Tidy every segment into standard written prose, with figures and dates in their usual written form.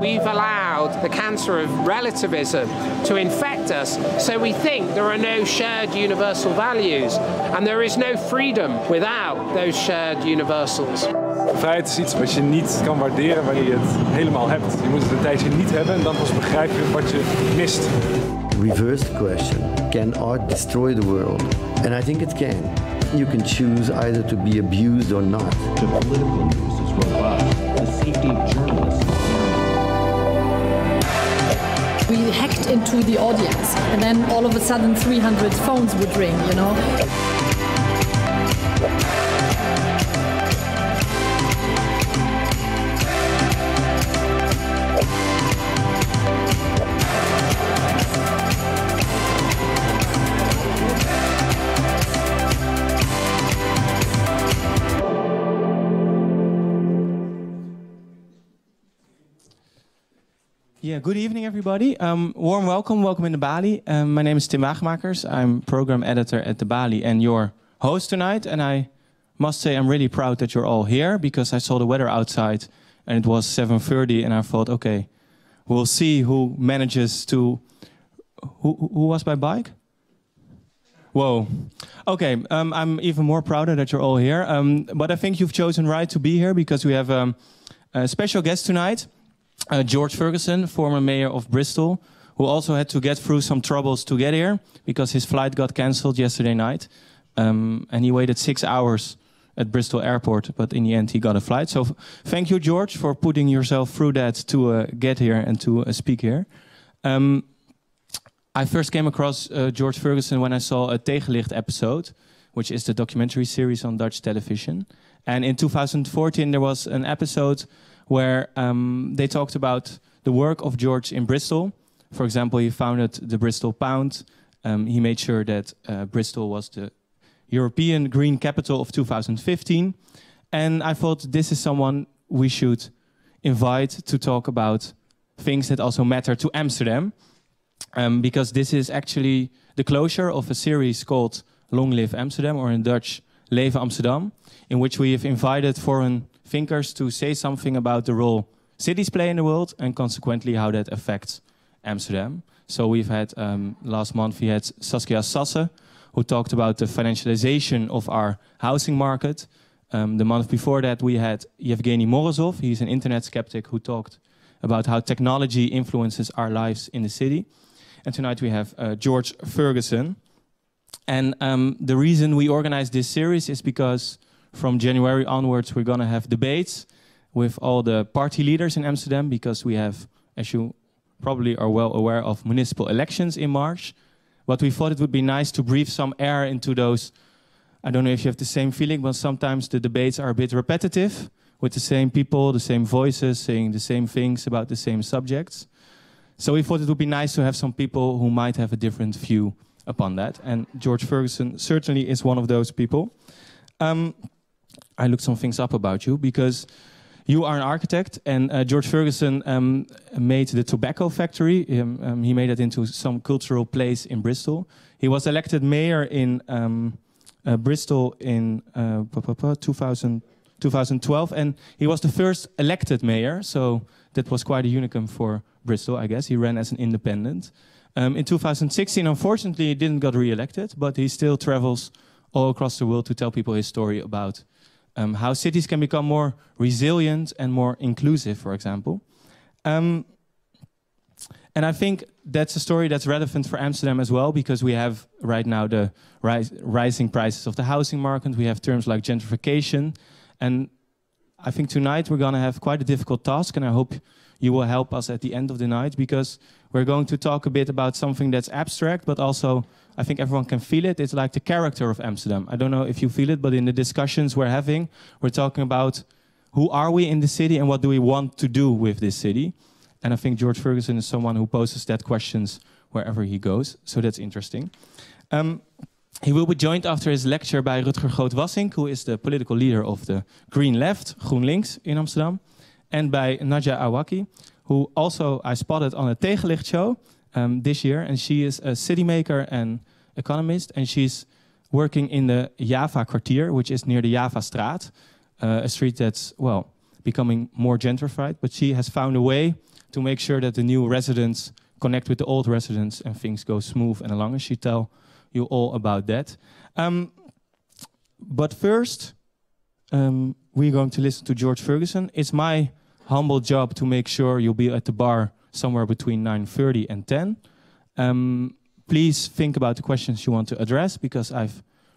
We've allowed the cancer of relativism to infect us, so we think there are no shared universal values, and there is no freedom without those shared universals. Vrijheid is iets wat je niet kan waarderen wanneer je het helemaal hebt. Je moet het een tijdje niet hebben en dan pas begrijp je wat je mist. Reverse question. Can art destroy the world? And I think it can. You can choose either to be abused or not. The political news is robust. The safety of journalists. We hacked into the audience, and then all of a sudden 300 phones would ring, you know? Yeah, good evening, everybody. Warm welcome, welcome in De Balie. My name is Tim Wagemakers. I'm program editor at De Balie and your host tonight. And I must say I'm really proud that you're all here, because I saw the weather outside and it was 7:30 and I thought, okay, we'll see who manages to... Who was by bike? Whoa. Okay, I'm even more prouder that you're all here. But I think you've chosen right to be here, because we have a special guest tonight. George Ferguson, former mayor of Bristol, who also had to get through some troubles to get here because his flight got cancelled yesterday night. And he waited 6 hours at Bristol airport, but in the end he got a flight. So thank you, George, for putting yourself through that to get here and to speak here. I first came across George Ferguson when I saw a Tegenlicht episode, which is the documentary series on Dutch television. And in 2014 there was an episode where they talked about the work of George in Bristol. For example, he founded the Bristol Pound. He made sure that Bristol was the European Green Capital of 2015. And I thought, this is someone we should invite to talk about things that also matter to Amsterdam, because this is actually the closure of a series called Long Live Amsterdam, or in Dutch, Leve Amsterdam, in which we have invited foreign thinkers to say something about the role cities play in the world and consequently how that affects Amsterdam. So we've had, last month we had Saskia Sassen, who talked about the financialization of our housing market. The month before that we had Evgeny Morozov, he's an internet skeptic who talked about how technology influences our lives in the city. And tonight we have George Ferguson. And the reason we organized this series is because from January onwards, we're going to have debates with all the party leaders in Amsterdam, because we have, as you probably are well aware of, municipal elections in March. But we thought it would be nice to breathe some air into those. I don't know if you have the same feeling, but sometimes the debates are a bit repetitive with the same people, the same voices, saying the same things about the same subjects. So we thought it would be nice to have some people who might have a different view upon that. And George Ferguson certainly is one of those people. I looked some things up about you, because you are an architect, and George Ferguson made the tobacco factory. He made it into some cultural place in Bristol. He was elected mayor in Bristol in 2012, and he was the first elected mayor, so that was quite a unicum for Bristol, I guess. He ran as an independent. In 2016, unfortunately, he didn't get re-elected, but he still travels all across the world to tell people his story about how cities can become more resilient and more inclusive, for example. And I think that's a story that's relevant for Amsterdam as well, because we have right now the rising prices of the housing market, we have terms like gentrification, and I think tonight we're going to have quite a difficult task, and I hope you will help us at the end of the night, because we're going to talk a bit about something that's abstract, but also I think everyone can feel it. It's like the character of Amsterdam. I don't know if you feel it, but in the discussions we're having, we're talking about who are we in the city and what do we want to do with this city. And I think George Ferguson is someone who poses that questions wherever he goes, so that's interesting. He will be joined after his lecture by Rutger Groot-Wassink, who is the political leader of the Green Left, GroenLinks, in Amsterdam, and by Najat Aouaki, who also I spotted on a Tegenlicht show this year, and she is a city maker and economist, and she's working in the Javakwartier, which is near the Javastraat, a street that's, well, becoming more gentrified, but she has found a way to make sure that the new residents connect with the old residents and things go smooth and along, and she tell you all about that. But first, we're going to listen to George Ferguson. It's my humble job to make sure you'll be at the bar somewhere between 9:30 and 10. Please think about the questions you want to address, because I've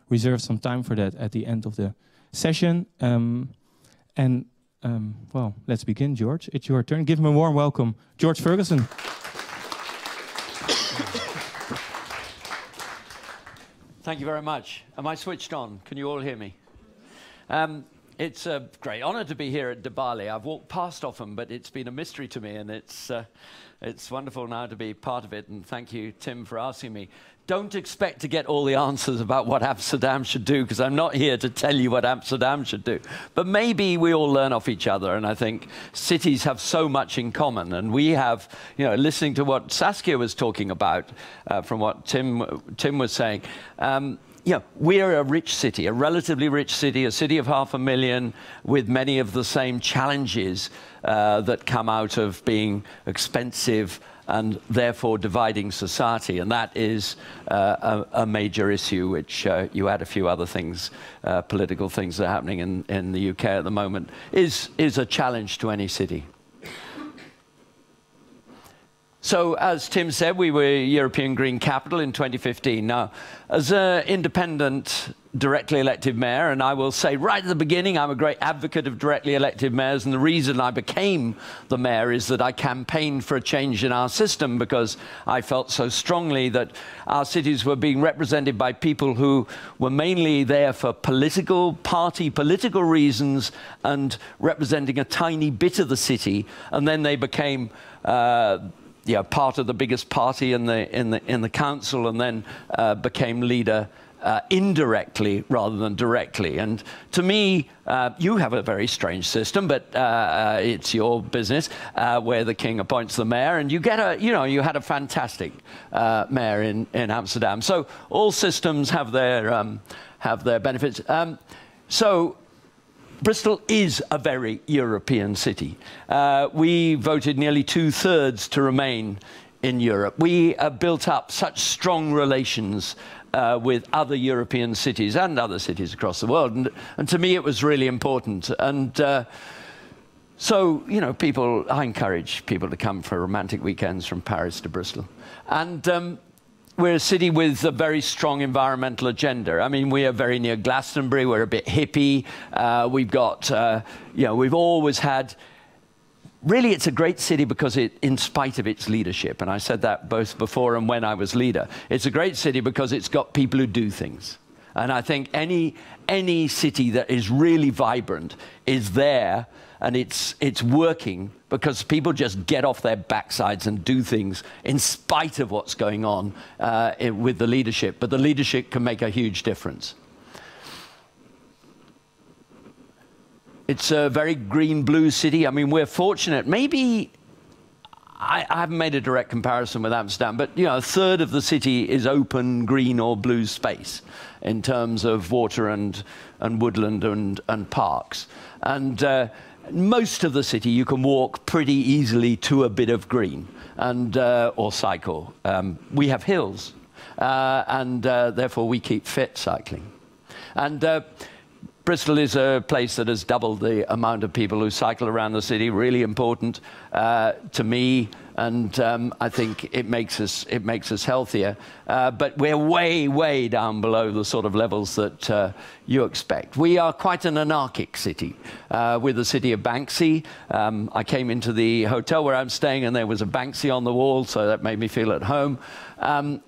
reserved some time for that at the end of the session. Well, let's begin, George. It's your turn. Give him a warm welcome, George Ferguson. Thank you very much. Am I switched on? Can you all hear me? It's a great honor to be here at De Balie. I've walked past often, but it's been a mystery to me, and it's wonderful now to be part of it, and thank you, Tim, for asking me. Don't expect to get all the answers about what Amsterdam should do, because I'm not here to tell you what Amsterdam should do. But maybe we all learn off each other, and I think cities have so much in common. And we have, you know, listening to what Saskia was talking about, from what Tim was saying, yeah, we're a rich city, a relatively rich city, a city of 500,000, with many of the same challenges that come out of being expensive and therefore dividing society. And that is a major issue, which you add a few other things, political things that are happening in the UK at the moment, is a challenge to any city. So, as Tim said, we were European Green Capital in 2015. Now, as an independent, directly elected mayor, and I will say right at the beginning, I'm a great advocate of directly elected mayors, and the reason I became the mayor is that I campaigned for a change in our system, because I felt so strongly that our cities were being represented by people who were mainly there for political, party political reasons, and representing a tiny bit of the city, and then they became yeah, part of the biggest party in the council, and then became leader indirectly rather than directly. And to me, you have a very strange system, but it's your business, where the king appoints the mayor, and you get a, you know, you had a fantastic mayor in Amsterdam. So all systems have their benefits. So Bristol is a very European city. We voted nearly 2/3 to remain in Europe. We built up such strong relations with other European cities and other cities across the world. And to me, it was really important. And so, you know, people, I encourage people to come for romantic weekends from Paris to Bristol. And we're a city with a very strong environmental agenda. I mean, we are very near Glastonbury. We're a bit hippie. We've got, you know, we've always had. Really, it's a great city because it, in spite of its leadership, and I said that both before and when I was leader, it's a great city because it's got people who do things. And I think any city that is really vibrant is there, and it's working because people just get off their backsides and do things in spite of what's going on with the leadership. But the leadership can make a huge difference. It's a very green-blue city. I mean, we're fortunate. Maybe I haven't made a direct comparison with Amsterdam, but you know, 1/3 of the city is open green or blue space in terms of water and woodland and parks. And most of the city you can walk pretty easily to a bit of green, and or cycle. We have hills, and therefore we keep fit cycling. And Bristol is a place that has doubled the amount of people who cycle around the city. Really important to me, and I think it makes us healthier. But we're way down below the sort of levels that you expect. We are quite an anarchic city. We're the city of Banksy. I came into the hotel where I'm staying, and there was a Banksy on the wall, so that made me feel at home.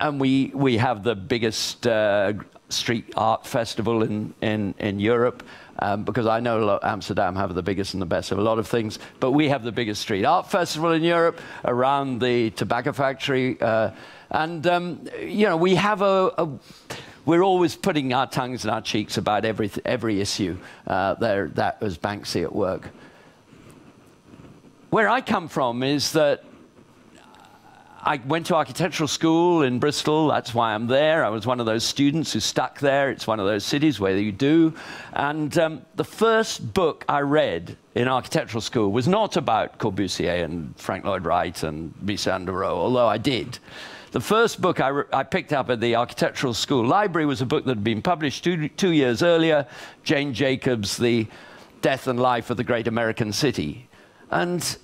And we have the biggest street art festival in Europe, because I know Amsterdam have the biggest and the best of a lot of things, but we have the biggest street art festival in Europe around the tobacco factory, and you know, we have we're always putting our tongues in our cheeks about every issue. There, that was Banksy at work. Where I come from is that I went to architectural school in Bristol. That's why I'm there. I was one of those students who stuck there. It's one of those cities where you do. And the first book I read in architectural school was not about Corbusier and Frank Lloyd Wright and Bissan de Rohe, although I did. The first book I picked up at the architectural school library was a book that had been published two years earlier, Jane Jacobs, The Death and Life of the Great American City. And,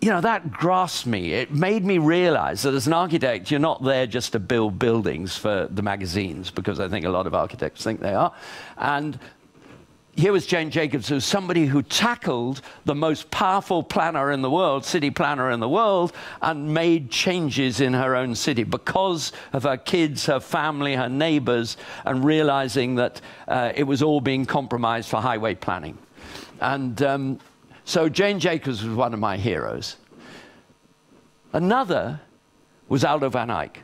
you know, that grasped me. It made me realize that as an architect, you're not there just to build buildings for the magazines, because I think a lot of architects think they are. And here was Jane Jacobs, who's somebody who tackled the most powerful planner in the world, city planner in the world, and made changes in her own city because of her kids, her family, her neighbors, and realizing that it was all being compromised for highway planning. And so Jane Jacobs was one of my heroes. Another was Aldo van Eyck.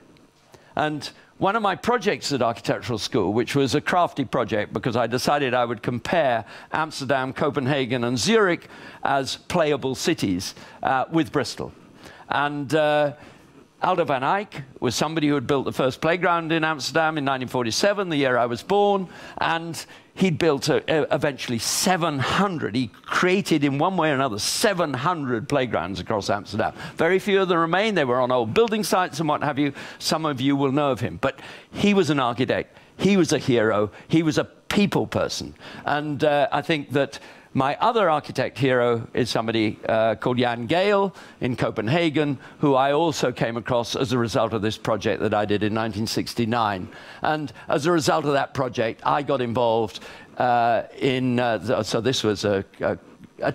And one of my projects at architectural school, which was a crafty project because I decided I would compare Amsterdam, Copenhagen and Zurich as playable cities with Bristol. And Aldo van Eyck was somebody who had built the first playground in Amsterdam in 1947, the year I was born, and he'd built eventually 700. He created, in one way or another, 700 playgrounds across Amsterdam. Very few of them remain. They were on old building sites and what have you. Some of you will know of him. But he was an architect. He was a hero. He was a people person. And I think that my other architect hero is somebody called Jan Gehl in Copenhagen, who I also came across as a result of this project that I did in 1969. And as a result of that project, I got involved so this was a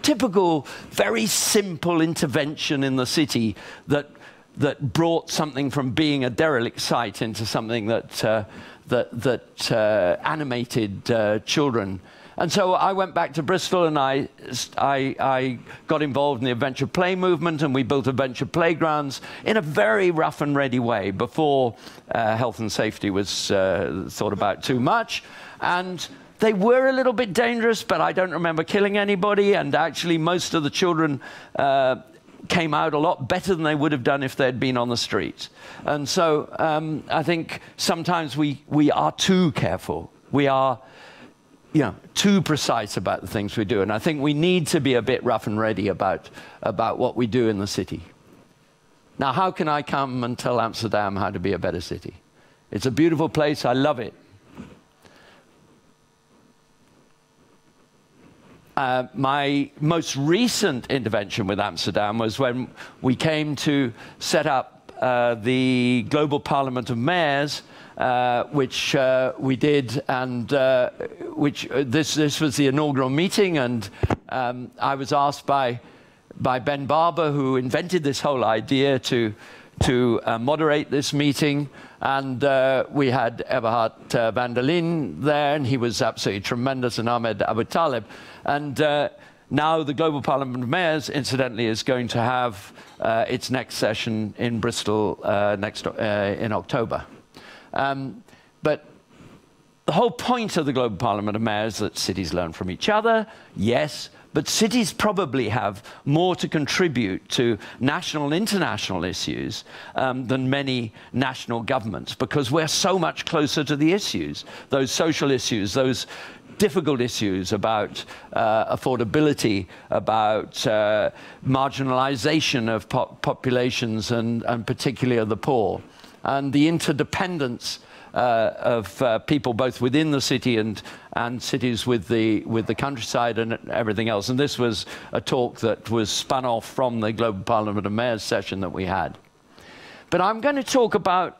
typical, very simple intervention in the city that brought something from being a derelict site into something that animated children. And so I went back to Bristol and I got involved in the adventure play movement, and we built adventure playgrounds in a very rough and ready way before health and safety was thought about too much. And they were a little bit dangerous, but I don't remember killing anybody. And actually, most of the children came out a lot better than they would have done if they'd been on the street. And so I think sometimes we are too careful. We are, you know, too precise about the things we do. And I think we need to be a bit rough and ready about what we do in the city. Now, how can I come and tell Amsterdam how to be a better city? It's a beautiful place. I love it. My most recent intervention with Amsterdam was when we came to set up the Global Parliament of Mayors, which we did, and this was the inaugural meeting, and I was asked by Ben Barber, who invented this whole idea, to moderate this meeting. And we had Eberhard van der Leen there, and he was absolutely tremendous, and Ahmed Abutaleb. And now the Global Parliament of Mayors, incidentally, is going to have its next session in Bristol in October. But the whole point of the Global Parliament of Mayors is that cities learn from each other, yes, but cities probably have more to contribute to national and international issues than many national governments, because we're so much closer to the issues, those social issues, those difficult issues about affordability, about marginalization of populations, and particularly of the poor, and the interdependence of people both within the city and cities with the countryside and everything else. And this was a talk that was spun off from the Global Parliament of Mayors session that we had. But I'm going to talk about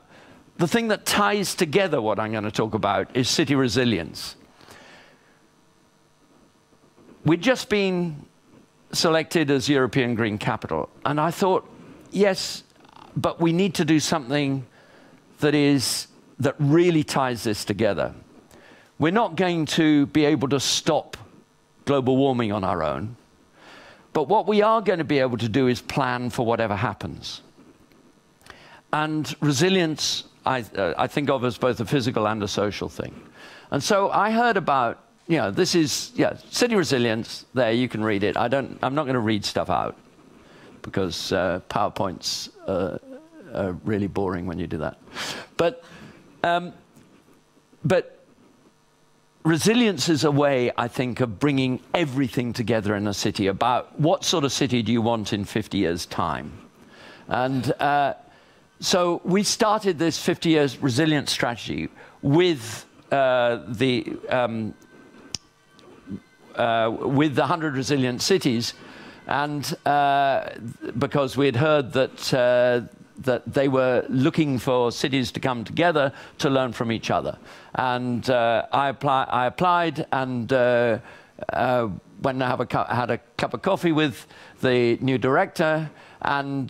the thing that ties together what I'm going to talk about is city resilience. We'd just been selected as European Green Capital, and I thought, yes, but we need to do something that really ties this together. We're not going to be able to stop global warming on our own, but what we are going to be able to do is plan for whatever happens. And resilience, I think of as both a physical and a social thing. And so I heard about, you know, this is, yeah, city resilience. There, you can read it. I'm not going to read stuff out, because PowerPoints really boring when you do that. But resilience is a way, I think, of bringing everything together in a city about what sort of city do you want in 50 years' time. And so we started this 50 years resilience strategy with the 100 Resilient Cities, and because we had heard that that they were looking for cities to come together to learn from each other. And I applied, and when I had a cup of coffee with the new director, and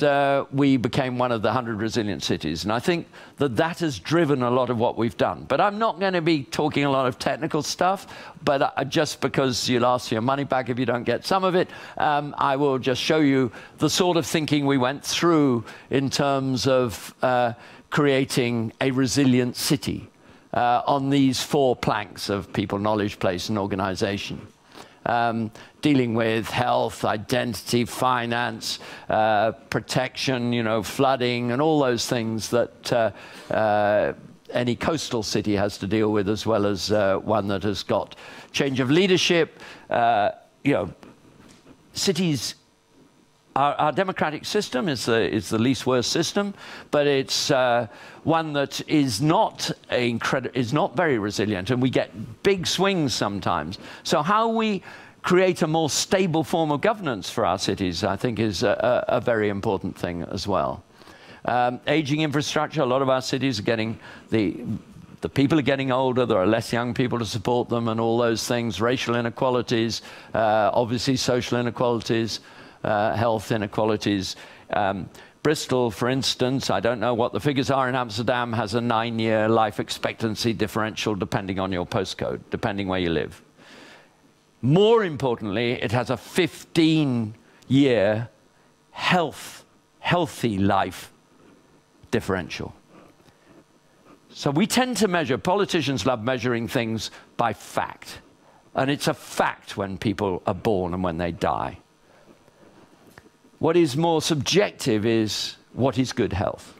we became one of the 100 Resilient Cities. And I think that that has driven a lot of what we've done. But I'm not going to be talking a lot of technical stuff, but just because you'll ask for your money back if you don't get some of it, I will just show you the sort of thinking we went through in terms of creating a resilient city on these four planks of people, knowledge, place, and organization. Dealing with health, identity, finance, protection, you know, flooding, and all those things that any coastal city has to deal with, as well as one that has got change of leadership. You know, cities, our democratic system is the least worst system, but it's one that is not very resilient, and we get big swings sometimes. So how we create a more stable form of governance for our cities, I think, is a very important thing as well. Aging infrastructure, a lot of our cities are getting the people are getting older, there are less young people to support them, and all those things, racial inequalities, obviously social inequalities, health inequalities. Bristol, for instance, I don't know what the figures are in Amsterdam, has a 9-year life expectancy differential depending on your postcode, depending where you live. More importantly, it has a 15-year healthy life differential. So we tend to measure, politicians love measuring things by fact. And it's a fact when people are born and when they die. What is more subjective is what is good health.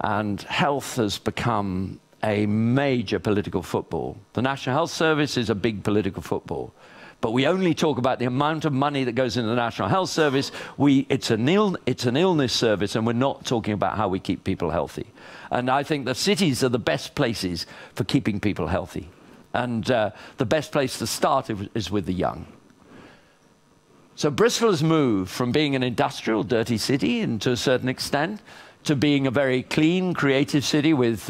And health has become a major political football. The National Health Service is a big political football. But we only talk about the amount of money that goes into the National Health Service. It's an illness service, and we're not talking about how we keep people healthy. And I think the cities are the best places for keeping people healthy. And the best place to start is with the young. So Bristol has moved from being an industrial, dirty city, and to a certain extent, to being a very clean, creative city with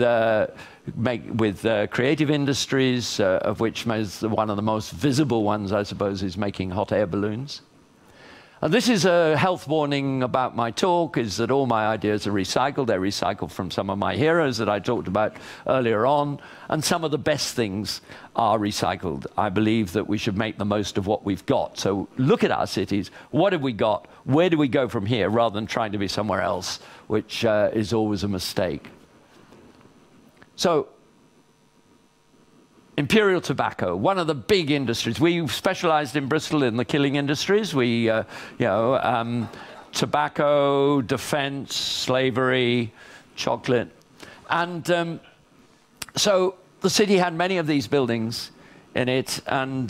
creative industries, of which one of the most visible ones, I suppose, is making hot air balloons. And this is a health warning about my talk, is that all my ideas are recycled. They're recycled from some of my heroes that I talked about earlier on. And some of the best things are recycled. I believe that we should make the most of what we've got. So look at our cities. What have we got? Where do we go from here? Rather than trying to be somewhere else, which is always a mistake. So Imperial tobacco, one of the big industries. We specialized in Bristol in the killing industries. We, tobacco, defense, slavery, chocolate. And so the city had many of these buildings in it. And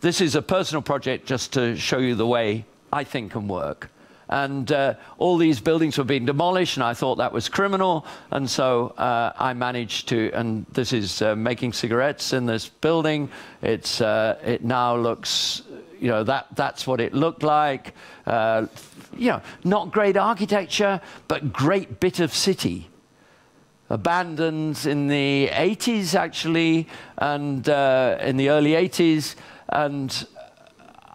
this is a personal project just to show you the way I think can work. And all these buildings were being demolished, and I thought that was criminal. And so I managed to, and this is making cigarettes in this building. It's, it now looks, you know, that's what it looked like. You know, not great architecture, but great bit of city. Abandoned in the 80s, actually, and in the early 80s. And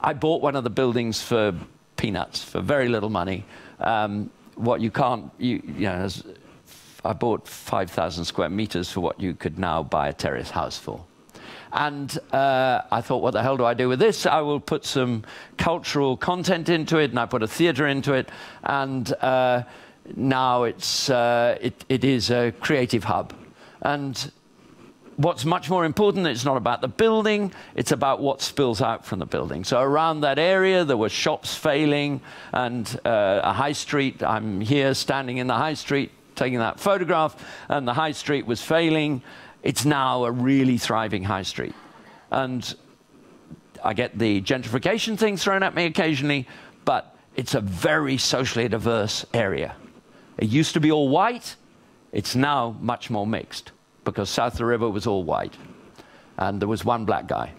I bought one of the buildings for peanuts, for very little money. What you can't, you know, I bought 5,000 square meters for what you could now buy a terrace house for. And I thought, what the hell do I do with this? I will put some cultural content into it, and I put a theater into it. And now it is a creative hub. And What's much more important, it's not about the building, it's about what spills out from the building. So around that area, there were shops failing and a high street. I'm here standing in the high street taking that photograph, and the high street was failing. It's now a really thriving high street. And I get the gentrification thing thrown at me occasionally, but it's a very socially diverse area. It used to be all white, it's now much more mixed, because south of the river was all white. And there was one black guy.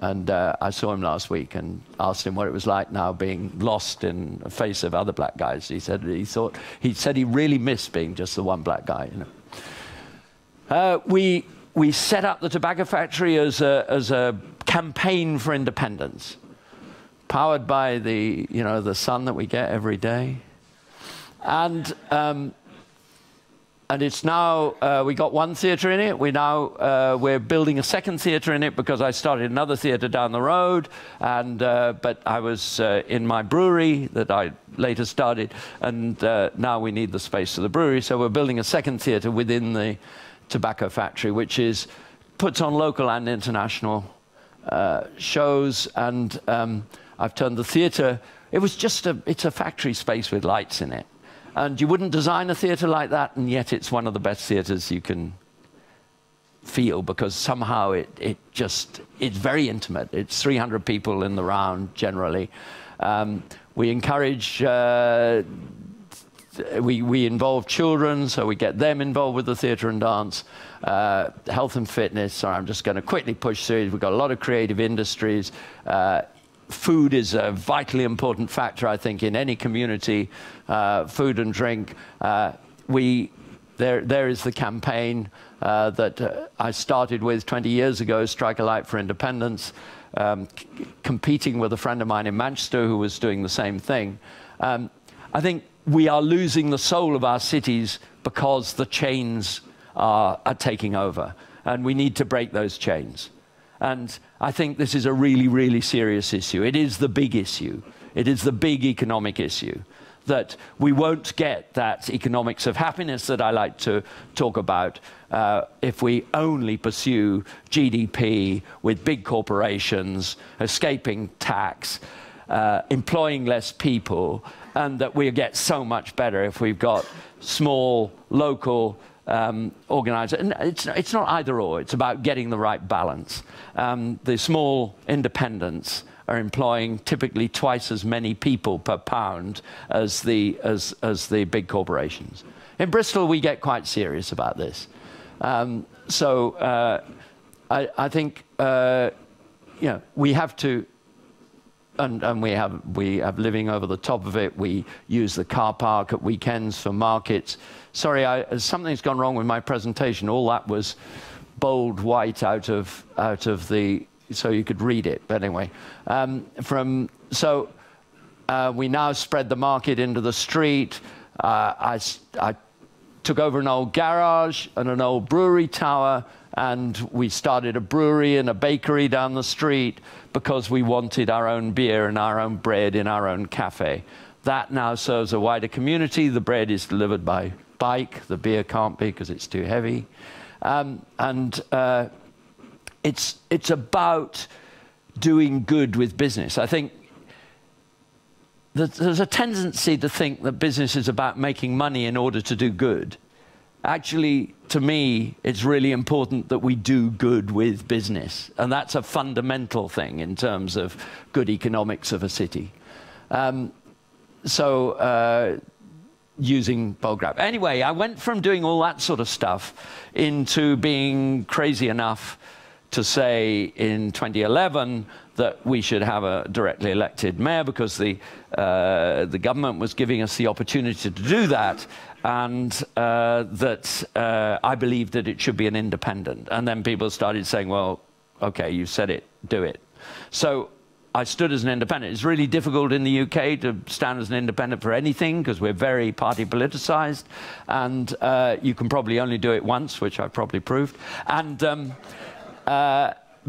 And I saw him last week and asked him what it was like now being lost in the face of other black guys. He said he really missed being just the one black guy. You know. We set up the tobacco factory as a campaign for independence, powered by the sun that we get every day. And it's now, we got one theatre in it. We're building a second theatre in it because I started another theatre down the road. And, but I was in my brewery that I later started. And now we need the space for the brewery. So we're building a second theatre within the tobacco factory, which puts on local and international shows. And I've turned the theatre. It was just it's a factory space with lights in it. And you wouldn't design a theatre like that, and yet it's one of the best theatres you can feel, because somehow it's very intimate. It's 300 people in the round, generally. We encourage, we involve children, so we get them involved with the theatre and dance. Health and fitness, sorry, I'm just going to quickly push through. We've got a lot of creative industries. Food is a vitally important factor, I think, in any community. Food and drink. There is the campaign that I started with 20 years ago, Strike a Light for Independence, competing with a friend of mine in Manchester who was doing the same thing. I think we are losing the soul of our cities because the chains are taking over, and we need to break those chains. And I think this is a really, really serious issue. It is the big issue. It is the big economic issue, that we won't get that economics of happiness that I like to talk about if we only pursue GDP with big corporations, escaping tax, employing less people, and that we get so much better if we've got small, local, organise. It's not either or, it's about getting the right balance. The small independents are employing typically twice as many people per pound as the big corporations. In Bristol, we get quite serious about this. I think you know, we have to, and we have living over the top of it. We use the car park at weekends for markets. Sorry, something's gone wrong with my presentation. All that was bold white out of the, so you could read it. But anyway, we now spread the market into the street. I took over an old garage and an old brewery tower, and we started a brewery and a bakery down the street because we wanted our own beer and our own bread in our own cafe. That now serves a wider community. The bread is delivered by bike, the beer can't be because it's too heavy. It's about doing good with business. I think that there's a tendency to think that business is about making money in order to do good. Actually, to me, it's really important that we do good with business. And that's a fundamental thing in terms of good economics of a city. Using bulk grab. Anyway, I went from doing all that sort of stuff into being crazy enough to say in 2011 that we should have a directly elected mayor, because the government was giving us the opportunity to do that, and I believed that it should be an independent. And then people started saying, well, okay, you said it, do it. So I stood as an independent. It's really difficult in the UK to stand as an independent for anything because we're very party politicised, and you can probably only do it once, which I've probably proved. And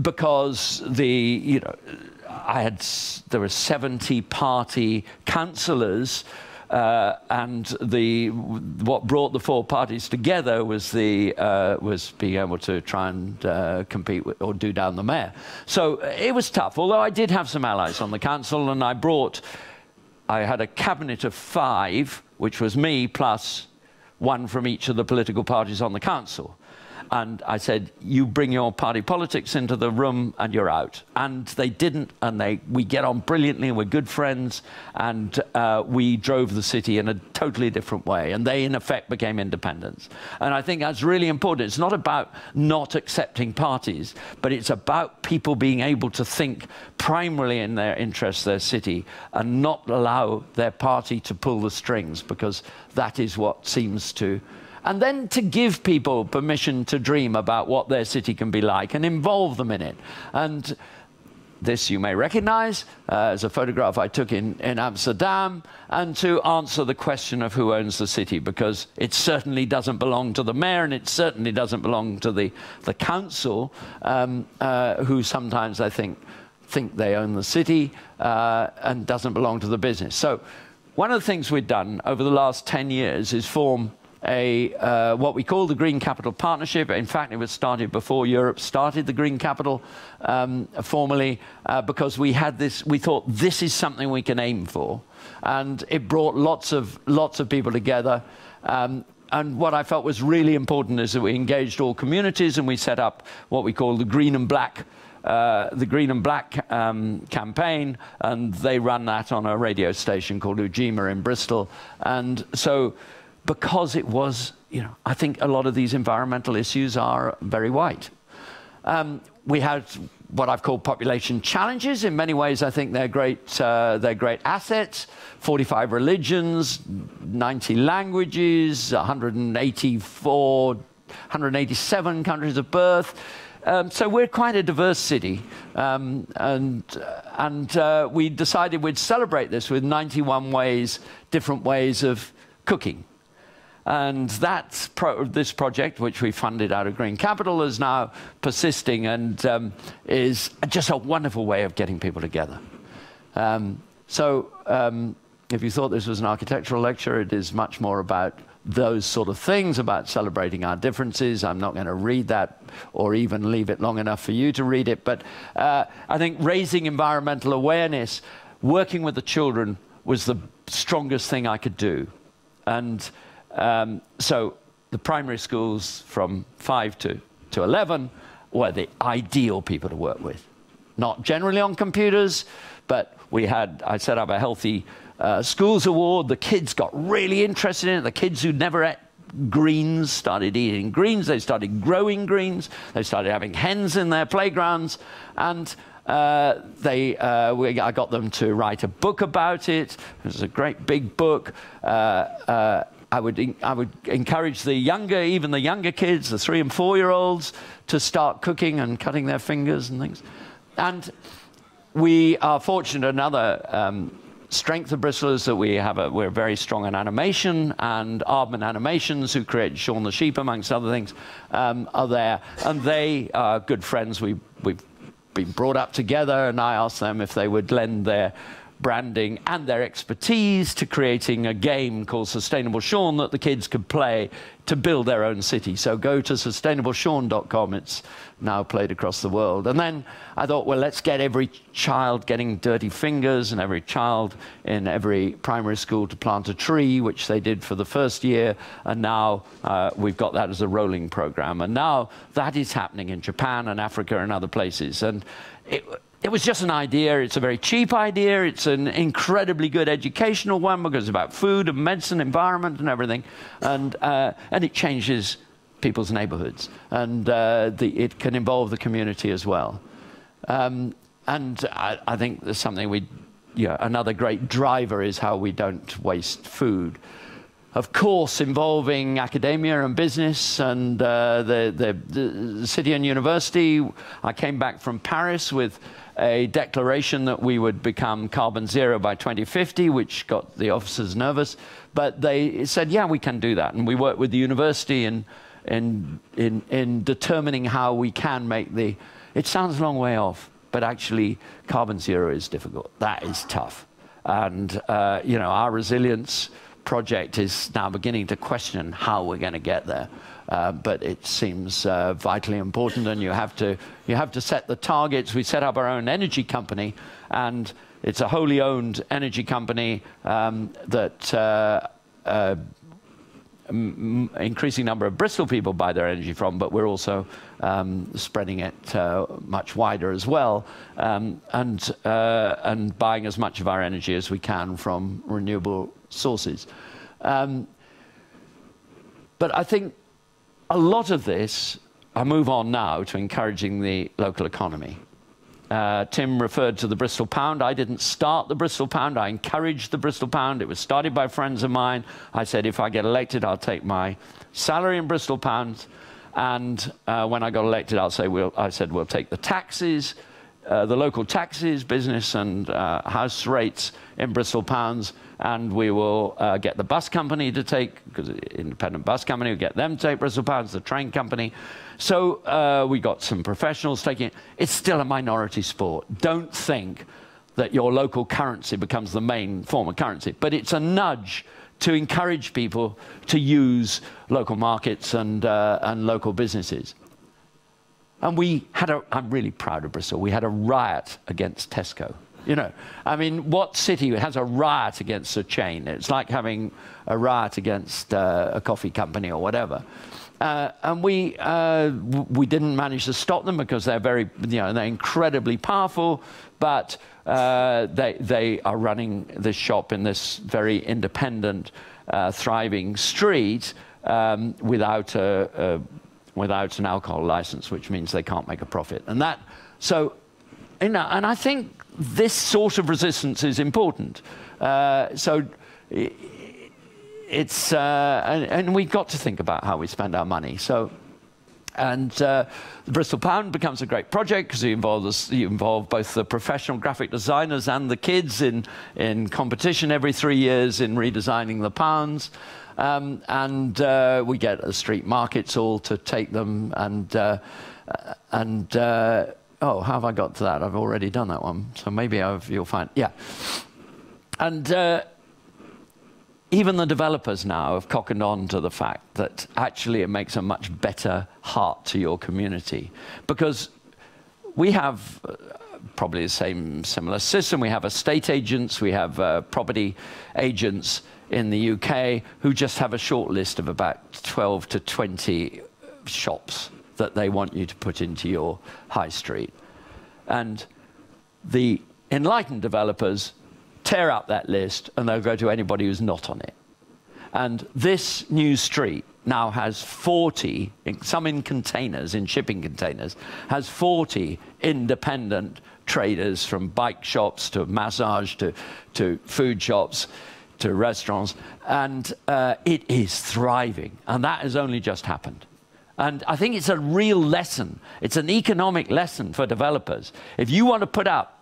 because there were 70 party councillors And what brought the four parties together was being able to try and compete with, or do down the mayor. So it was tough. Although I did have some allies on the council, and I had a cabinet of 5, which was me plus 1 from each of the political parties on the council. And I said, you bring your party politics into the room and you're out. And they didn't, and we get on brilliantly, and we're good friends, and we drove the city in a totally different way, and they in effect became independents. And I think that's really important. It's not about not accepting parties, but it's about people being able to think primarily in their interests, their city, and not allow their party to pull the strings, because that is what seems to... And then to give people permission to dream about what their city can be like and involve them in it. And this you may recognize as a photograph I took in Amsterdam, and to answer the question of who owns the city, because it certainly doesn't belong to the mayor, and it certainly doesn't belong to the council, who sometimes I think they own the city and doesn't belong to the business. So one of the things we've done over the last 10 years is form what we call the Green Capital Partnership. In fact, it was started before Europe started the Green Capital formally, because we thought this is something we can aim for, and it brought lots of people together. And what I felt was really important is that we engaged all communities, and we set up what we call the Green and Black campaign, and they run that on a radio station called Ujima in Bristol. And so, because it was, you know, I think a lot of these environmental issues are very white. We had what I've called population challenges. In many ways, I think they're great assets. 45 religions, 90 languages, 187 countries of birth. So we're quite a diverse city, and we decided we'd celebrate this with 91 ways, different ways of cooking. And this project, which we funded out of Green Capital, is now persisting, and is just a wonderful way of getting people together. If you thought this was an architectural lecture, it is much more about those sort of things, about celebrating our differences. I'm not going to read that, or even leave it long enough for you to read it. But I think raising environmental awareness, working with the children, was the strongest thing I could do. And so the primary schools from 5 to 11 were the ideal people to work with. Not generally on computers, but I set up a healthy schools award. The kids got really interested in it. The kids who'd never ate greens started eating greens. They started growing greens. They started having hens in their playgrounds. And I got them to write a book about it. It was a great big book. I would encourage even the younger kids, the 3- and 4-year-olds, to start cooking and cutting their fingers and things. And we are fortunate. Another strength of Bristol is that we're very strong in animation, and Aardman Animations, who created Shaun the Sheep, amongst other things, are there. And they are good friends. We've been brought up together, and I asked them if they would lend their branding and their expertise to creating a game called Sustainable Shaun that the kids could play to build their own city. So go to sustainableshaun.com. It's now played across the world. And then I thought, well, let's get every child getting dirty fingers and every child in every primary school to plant a tree, which they did for the first year. And now we've got that as a rolling program. And now that is happening in Japan and Africa and other places. And it was just an idea. It's a very cheap idea. It's an incredibly good educational one, because it's about food and medicine, environment and everything. And it changes people's neighborhoods. And it can involve the community as well. And I think there's something another great driver is how we don't waste food. Of course, involving academia and business and the city and university. I came back from Paris with a declaration that we would become carbon zero by 2050, which got the officers nervous. But they said, yeah, we can do that. And we worked with the university in determining how we can make the... It sounds a long way off, but actually carbon zero is difficult. That is tough. And you know, our resilience project is now beginning to question how we're going to get there. But it seems vitally important, and you have to set the targets. We set up our own energy company, and it's a wholly owned energy company that increasing number of Bristol people buy their energy from, but we're also spreading it much wider as well, and buying as much of our energy as we can from renewable sources. But I think a lot of this, I move on now to encouraging the local economy. Tim referred to the Bristol Pound. I didn't start the Bristol Pound. I encouraged the Bristol Pound. It was started by friends of mine. I said, if I get elected, I'll take my salary in Bristol Pounds. And when I got elected, I said, we'll take the taxes, the local taxes, business and house rates in Bristol Pounds, and we will get the bus company to take, because independent bus company, we get them to take Bristol Pounds, the train company. So we got some professionals taking it. It's still a minority sport. Don't think that your local currency becomes the main form of currency, but it's a nudge to encourage people to use local markets and local businesses. And we had a, I'm really proud of Bristol, we had a riot against Tesco. You know, I mean, what city has a riot against a chain? It's like having a riot against a coffee company or whatever. And we didn't manage to stop them because they're very, you know, they're incredibly powerful, but they are running this shop in this very independent, thriving street without without an alcohol license, which means they can't make a profit. And that, so, you know, and I think this sort of resistance is important. So it's, and we've got to think about how we spend our money. So, and the Bristol Pound becomes a great project because you involve both the professional graphic designers and the kids in competition every 3 years in redesigning the pounds. And we get the street markets all to take them, and oh, how have I got to that? I've already done that one, so maybe you'll find, yeah. And even the developers now have cockened on to the fact that actually it makes a much better heart to your community, because we have probably the same similar system. We have estate agents, we have property agents in the UK who just have a short list of about 12 to 20 shops that they want you to put into your high street. And the enlightened developers tear up that list and they'll go to anybody who's not on it. And this new street now has 40, some in containers, in shipping containers, has 40 independent traders, from bike shops to massage to food shops to restaurants, and it is thriving. And that has only just happened. And I think it's a real lesson. It's an economic lesson for developers. If you want to put up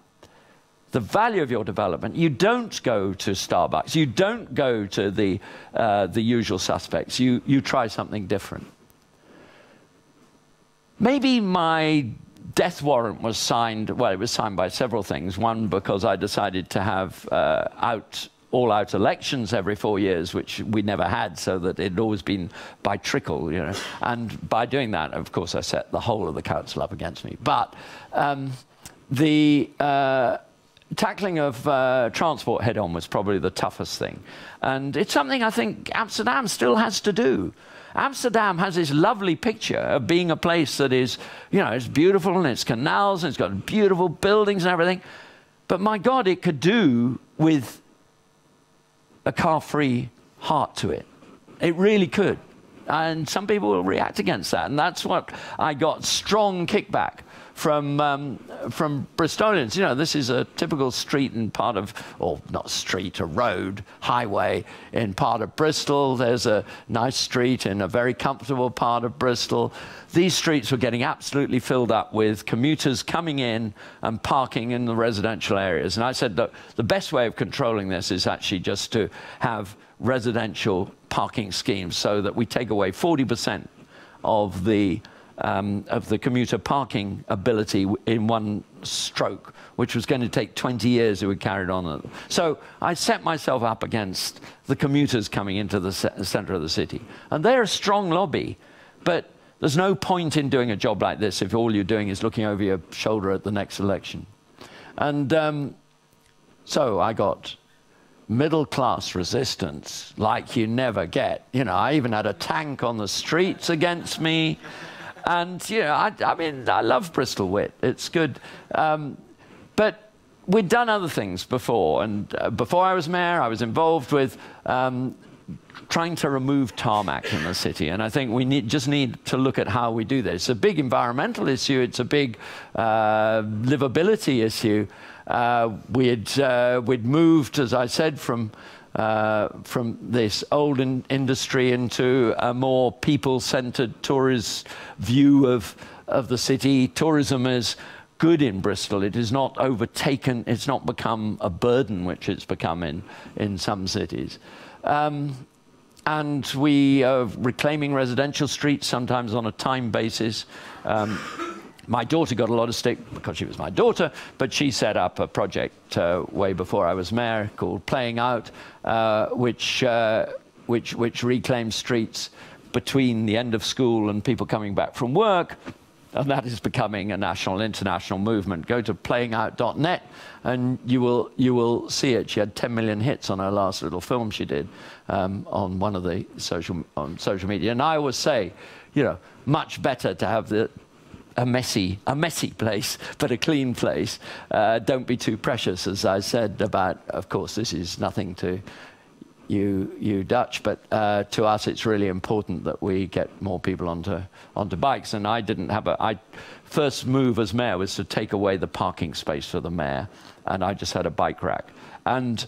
the value of your development, you don't go to Starbucks. You don't go to the usual suspects. You try something different. Maybe my death warrant was signed, well, it was signed by several things. One, because I decided to have all-out elections every 4 years, which we never had, so that it had always been by trickle, you know. And by doing that, of course, I set the whole of the council up against me. But the tackling of transport head-on was probably the toughest thing. And it's something I think Amsterdam still has to do. Amsterdam has this lovely picture of being a place that is, you know, it's beautiful and it's canals and it's got beautiful buildings and everything. But my God, it could do with a car-free heart to it. It really could. And some people will react against that. And that's what I got strong kickback from Bristolians. You know, this is a typical street and part of, or not street, a road, highway in part of Bristol. There's a nice street in a very comfortable part of Bristol. These streets were getting absolutely filled up with commuters coming in and parking in the residential areas. And I said, look, the best way of controlling this is actually just to have residential parking schemes so that we take away 40% of the of the commuter parking ability in one stroke, which was going to take 20 years if we carried on. So I set myself up against the commuters coming into the centre of the city. And they're a strong lobby, but there's no point in doing a job like this if all you're doing is looking over your shoulder at the next election. And so I got middle-class resistance like you never get. You know, I even had a tank on the streets against me. And, you know, I mean, I love Bristol wit. It's good. But we'd done other things before. And before I was mayor, I was involved with trying to remove tarmac in the city. And I think we just need to look at how we do this. It's a big environmental issue. It's a big livability issue. We'd moved, as I said, from this old industry into a more people-centred tourist view of the city. Tourism is good in Bristol. It is not overtaken. It's not become a burden, which it's become in some cities. And we are reclaiming residential streets, sometimes on a time basis. My daughter got a lot of stick because she was my daughter, but she set up a project way before I was mayor called Playing Out, which reclaims streets between the end of school and people coming back from work. And that is becoming a national, international movement. Go to playingout.net and you will see it. She had 10 million hits on her last little film she did on one of the social media. And I always say, you know, much better to have a messy place, but a clean place. Don't be too precious, as I said about, of course, this is nothing to you Dutch, but to us it's really important that we get more people onto bikes. And I didn't have I first move as mayor was to take away the parking space for the mayor, and I just had a bike rack. And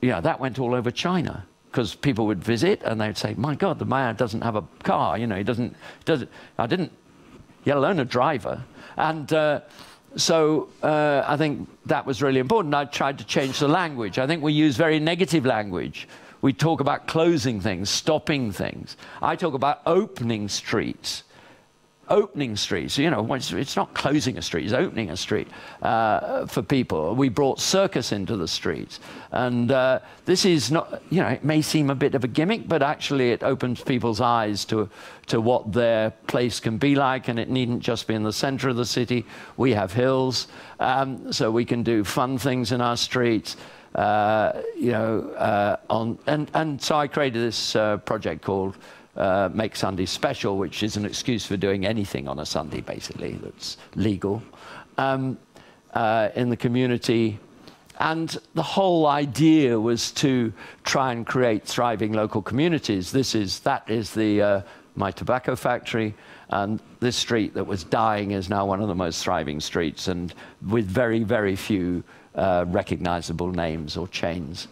yeah, that went all over China, because people would visit and they'd say, my God, the mayor doesn't have a car, you know, he doesn't I didn't, let alone a driver. And so I think that was really important. I tried to change the language. I think we use very negative language. We talk about closing things, stopping things. I talk about opening streets. Opening streets, you know, it's not closing a street, it's opening a street for people. We brought circus into the streets. And this is not, you know, it may seem a bit of a gimmick, but actually it opens people's eyes to what their place can be like, and it needn't just be in the center of the city. We have hills, so we can do fun things in our streets. And so I created this project called Make Sunday Special, which is an excuse for doing anything on a Sunday, basically, that's legal in the community. And the whole idea was to try and create thriving local communities. That is my tobacco factory, and this street that was dying is now one of the most thriving streets, and with very, very few recognizable names or chains.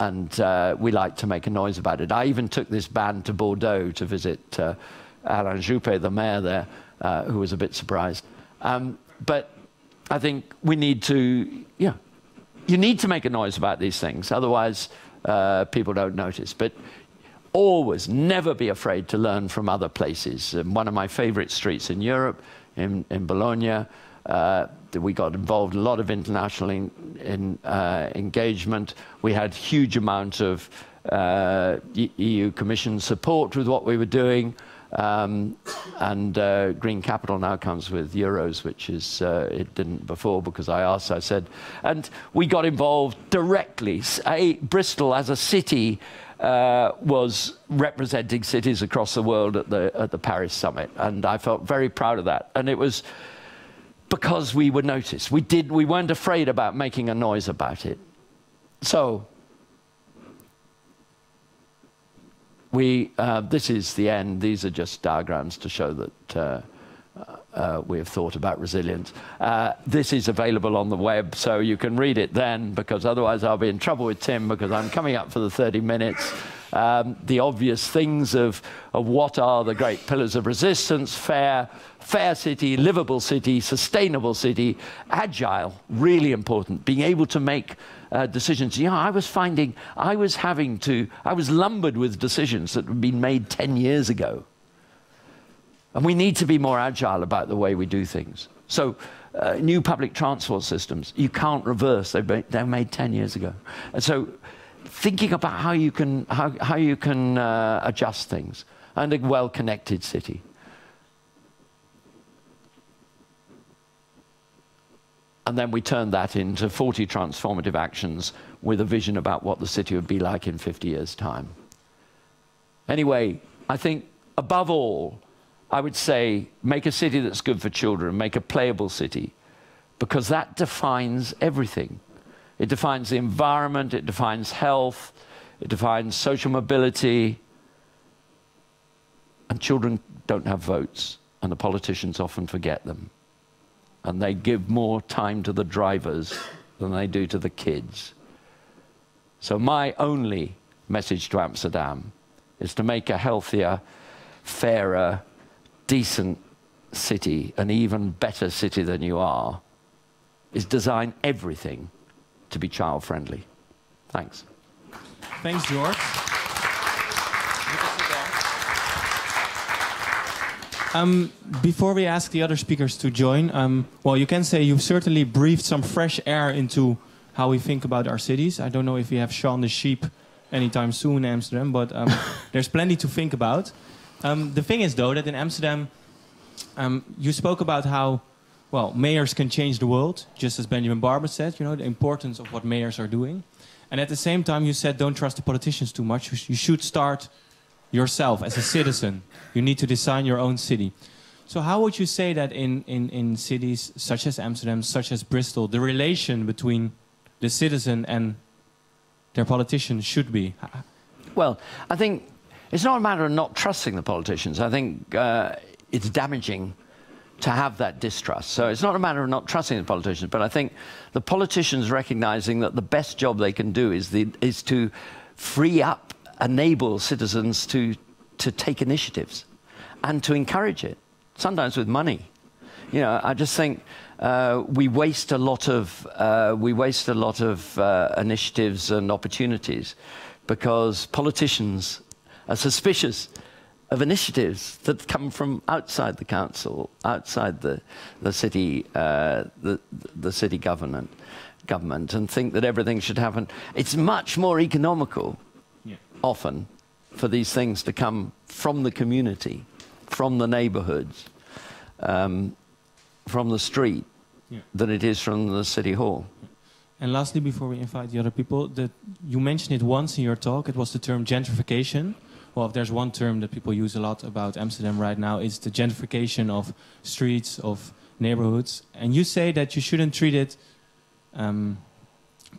And we like to make a noise about it. I even took this band to Bordeaux to visit Alain Juppé, the mayor there, who was a bit surprised. But I think we need to, yeah, you need to make a noise about these things, otherwise people don't notice. But always, never be afraid to learn from other places. One of my favorite streets in Europe, in Bologna, we got involved a lot of international engagement. We had huge amount of EU Commission support with what we were doing, and Green Capital now comes with euros, which is it didn't before, because I asked. I said, and we got involved directly. Bristol as a city was representing cities across the world at the Paris summit, and I felt very proud of that. And it was. Because we were noticed. We weren't afraid about making a noise about it. So, this is the end. These are just diagrams to show that we have thought about resilience. This is available on the web, so you can read it then, because otherwise I'll be in trouble with Tim, because I'm coming up for the 30 minutes. The obvious things of what are the great pillars of resistance: fair city, livable city, sustainable city, agile, really important, being able to make decisions. You know, I was lumbered with decisions that had been made 10 years ago. And we need to be more agile about the way we do things. So new public transport systems, you can't reverse. They were made 10 years ago. And so thinking about how you can adjust things, and a well-connected city. And then we turned that into 40 transformative actions with a vision about what the city would be like in 50 years' time. Anyway, I think above all, I would say make a city that's good for children, make a playable city, because that defines everything. It defines the environment, it defines health, it defines social mobility. And children don't have votes, and the politicians often forget them. And they give more time to the drivers than they do to the kids. So my only message to Amsterdam is to make a healthier, fairer, decent city, an even better city than you are, is design everything to be child-friendly. Thanks. Thanks, George. Before we ask the other speakers to join, well, you can say you've certainly breathed some fresh air into how we think about our cities. I don't know if we have Shaun the Sheep anytime soon in Amsterdam, but there's plenty to think about. The thing is, though, that in Amsterdam, you spoke about how, well, mayors can change the world, just as Benjamin Barber said, you know, the importance of what mayors are doing. And at the same time, you said don't trust the politicians too much. You should start yourself as a citizen. You need to design your own city. So how would you say that in cities such as Amsterdam, such as Bristol, the relation between the citizen and their politician should be? Well, I think it's not a matter of not trusting the politicians. I think it's damaging to have that distrust. So it's not a matter of not trusting the politicians, but I think the politicians recognizing that the best job they can do is to free up, enable citizens to take initiatives and to encourage it, sometimes with money. You know, I just think we waste a lot of initiatives and opportunities because politicians are suspicious of initiatives that come from outside the council, outside the city government, and think that everything should happen. It's much more economical often for these things to come from the community, from the neighborhoods, from the street, than it is from the city hall. And lastly, before we invite the other people, that you mentioned it once in your talk, it was the term gentrification. Well, if there's one term that people use a lot about Amsterdam right now, it's the gentrification of streets, of neighborhoods. And you say that you shouldn't treat it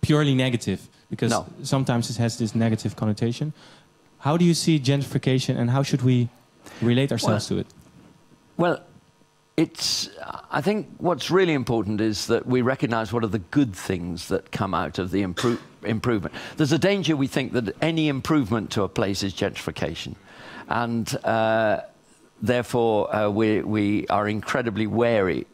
purely negative, because sometimes it has this negative connotation. How do you see gentrification and how should we relate ourselves to it? Well, I think what's really important is that we recognize what are the good things that come out of the improvement. There's a danger we think that any improvement to a place is gentrification. And therefore, we are incredibly wary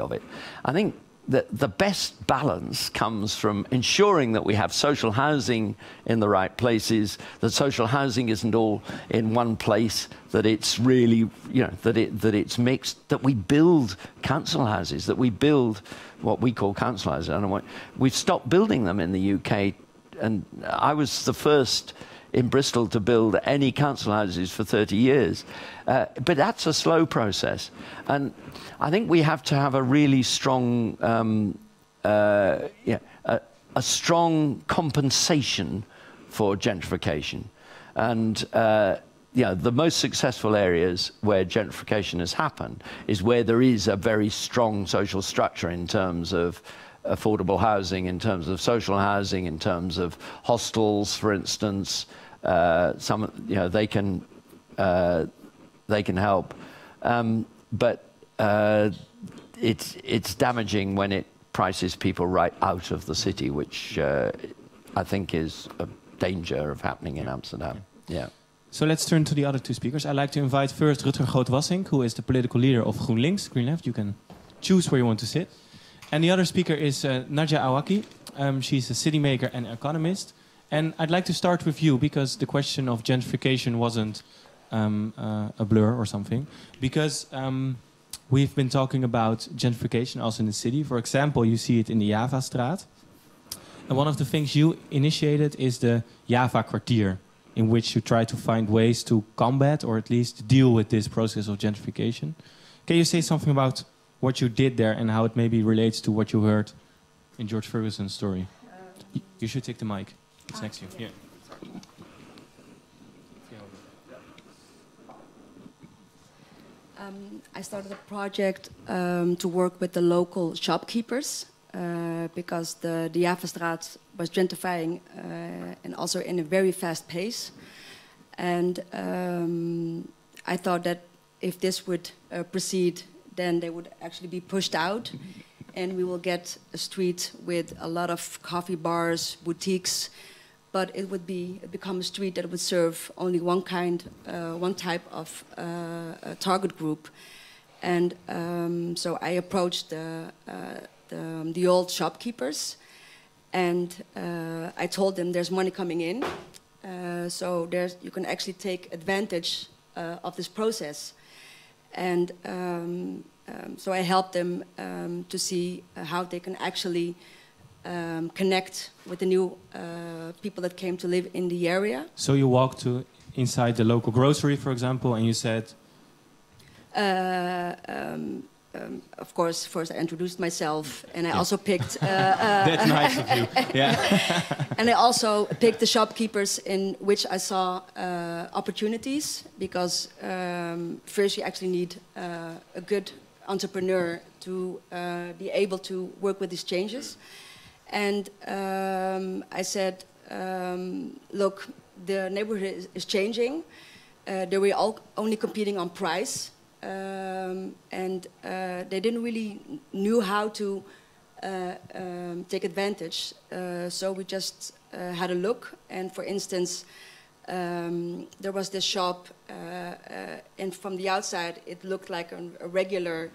of it. I think the best balance comes from ensuring that we have social housing in the right places, that social housing isn't all in one place, that it's really, you know, that it's mixed, that we build council houses, that we build what we call council houses. I don't know what, we've stopped building them in the UK, and I was the first in Bristol to build any council houses for 30 years. But that's a slow process. And I think we have to have a really strong, a strong compensation for gentrification. And the most successful areas where gentrification has happened is where there is a very strong social structure in terms of affordable housing, in terms of social housing, in terms of hostels, for instance. They can help, but it's damaging when it prices people right out of the city, which I think is a danger of happening in Amsterdam. Yeah. So let's turn to the other two speakers. I'd like to invite first Rutger Groot-Wassink, who is the political leader of GroenLinks. Green Left. You can choose where you want to sit. And the other speaker is Najat Aouaki. She's a city maker and economist. And I'd like to start with you because the question of gentrification wasn't a blur or something, because we've been talking about gentrification also in the city. For example, you see it in the Javastraat. And one of the things you initiated is the Javakwartier, in which you try to find ways to combat or at least deal with this process of gentrification. Can you say something about what you did there and how it maybe relates to what you heard in George Ferguson's story? You should take the mic. It's next to you. Yeah. I started a project to work with the local shopkeepers because the Javastraat was gentrifying and also in a very fast pace. And I thought that if this would proceed, then they would actually be pushed out and we will get a street with a lot of coffee bars, boutiques, but it would become a street that would serve only one type of target group. And so I approached the old shopkeepers, and I told them there's money coming in, so you can actually take advantage of this process. And so I helped them to see how they can actually connect with the new people that came to live in the area. So you walked to inside the local grocery, for example, and you said... of course, first I introduced myself, and I also picked... That's nice of you, yeah. And I also picked the shopkeepers in which I saw opportunities, because first you actually need a good entrepreneur to be able to work with these changes. And I said, look, the neighborhood is changing. They were all only competing on price. And they didn't really knew how to take advantage. So we just had a look. And for instance, there was this shop. And from the outside, it looked like a regular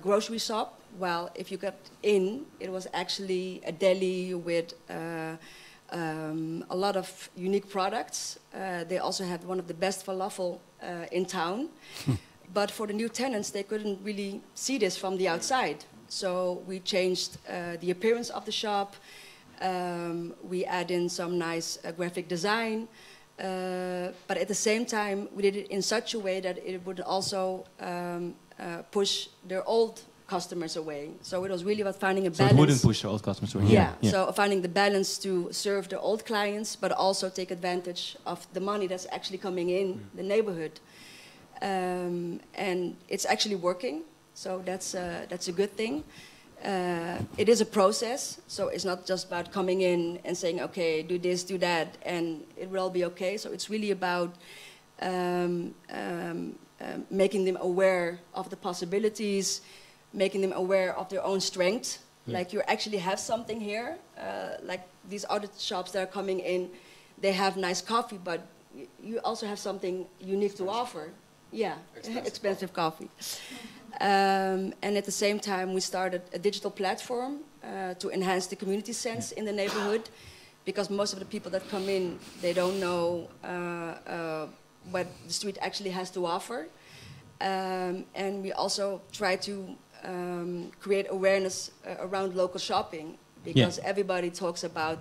grocery shop. Well, if you got in, it was actually a deli with a lot of unique products. They also had one of the best falafel in town. But for the new tenants, they couldn't really see this from the outside. So we changed the appearance of the shop. We add in some nice graphic design. But at the same time, we did it in such a way that it would also push their old customers away. So it was really about finding a balance. So it wouldn't push their old customers away. Yeah, yeah. So finding the balance to serve the old clients, but also take advantage of the money that's actually coming in the neighborhood. And it's actually working, so that's a good thing. It is a process, so it's not just about coming in and saying, okay, do this, do that, and it will all be okay. So it's really about making them aware of the possibilities, making them aware of their own strength. Yeah. Like you actually have something here, like these other shops that are coming in, they have nice coffee, but you also have something unique to offer. Yeah, expensive coffee. And at the same time, we started a digital platform to enhance the community sense in the neighborhood, because most of the people that come in, they don't know what the street actually has to offer. And we also try to create awareness around local shopping, because everybody talks about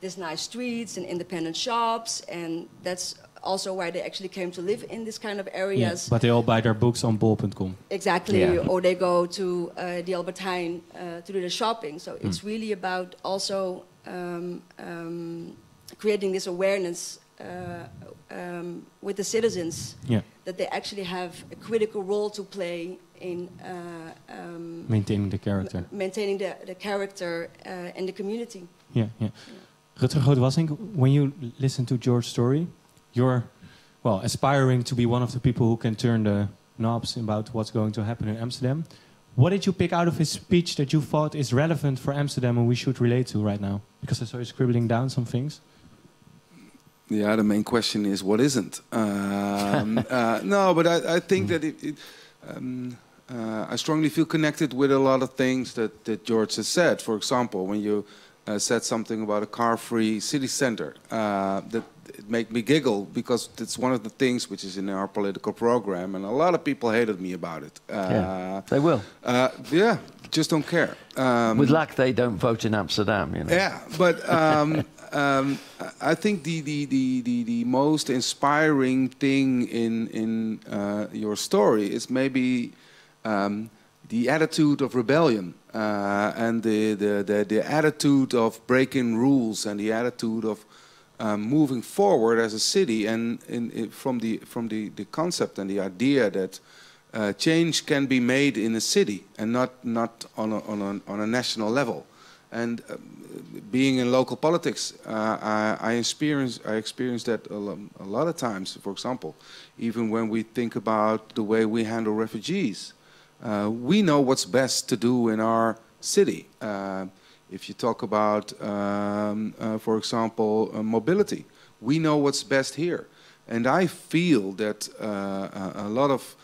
these nice streets and independent shops, and that's also why they actually came to live in this kind of areas. Yeah, but they all buy their books on bol.com. Exactly, or they go to the Albert Heijn to do their shopping. So it's really about also creating this awareness with the citizens that they actually have a critical role to play in maintaining the character. Maintaining the character and the community. Yeah, yeah. Rutger Groot-Wassink, when you listen to George's story, you're, well, aspiring to be one of the people who can turn the knobs about what's going to happen in Amsterdam. What did you pick out of his speech that you thought is relevant for Amsterdam and we should relate to right now? Because I saw you scribbling down some things. Yeah, the main question is what isn't? No, but I think that I strongly feel connected with a lot of things that George has said. For example, when you said something about a car-free city center, that it made me giggle because it's one of the things which is in our political program, and a lot of people hated me about it. Yeah, they will. Yeah, just don't care. With luck, they don't vote in Amsterdam, you know. Yeah, but I think the most inspiring thing in your story is maybe the attitude of rebellion. And the attitude of breaking rules and the attitude of moving forward as a city, and from the concept and the idea that change can be made in a city and not on a national level. And being in local politics, I experienced that a lot of times. For example, even when we think about the way we handle refugees. We know what's best to do in our city. If you talk about, for example, mobility, we know what's best here. And I feel that a lot of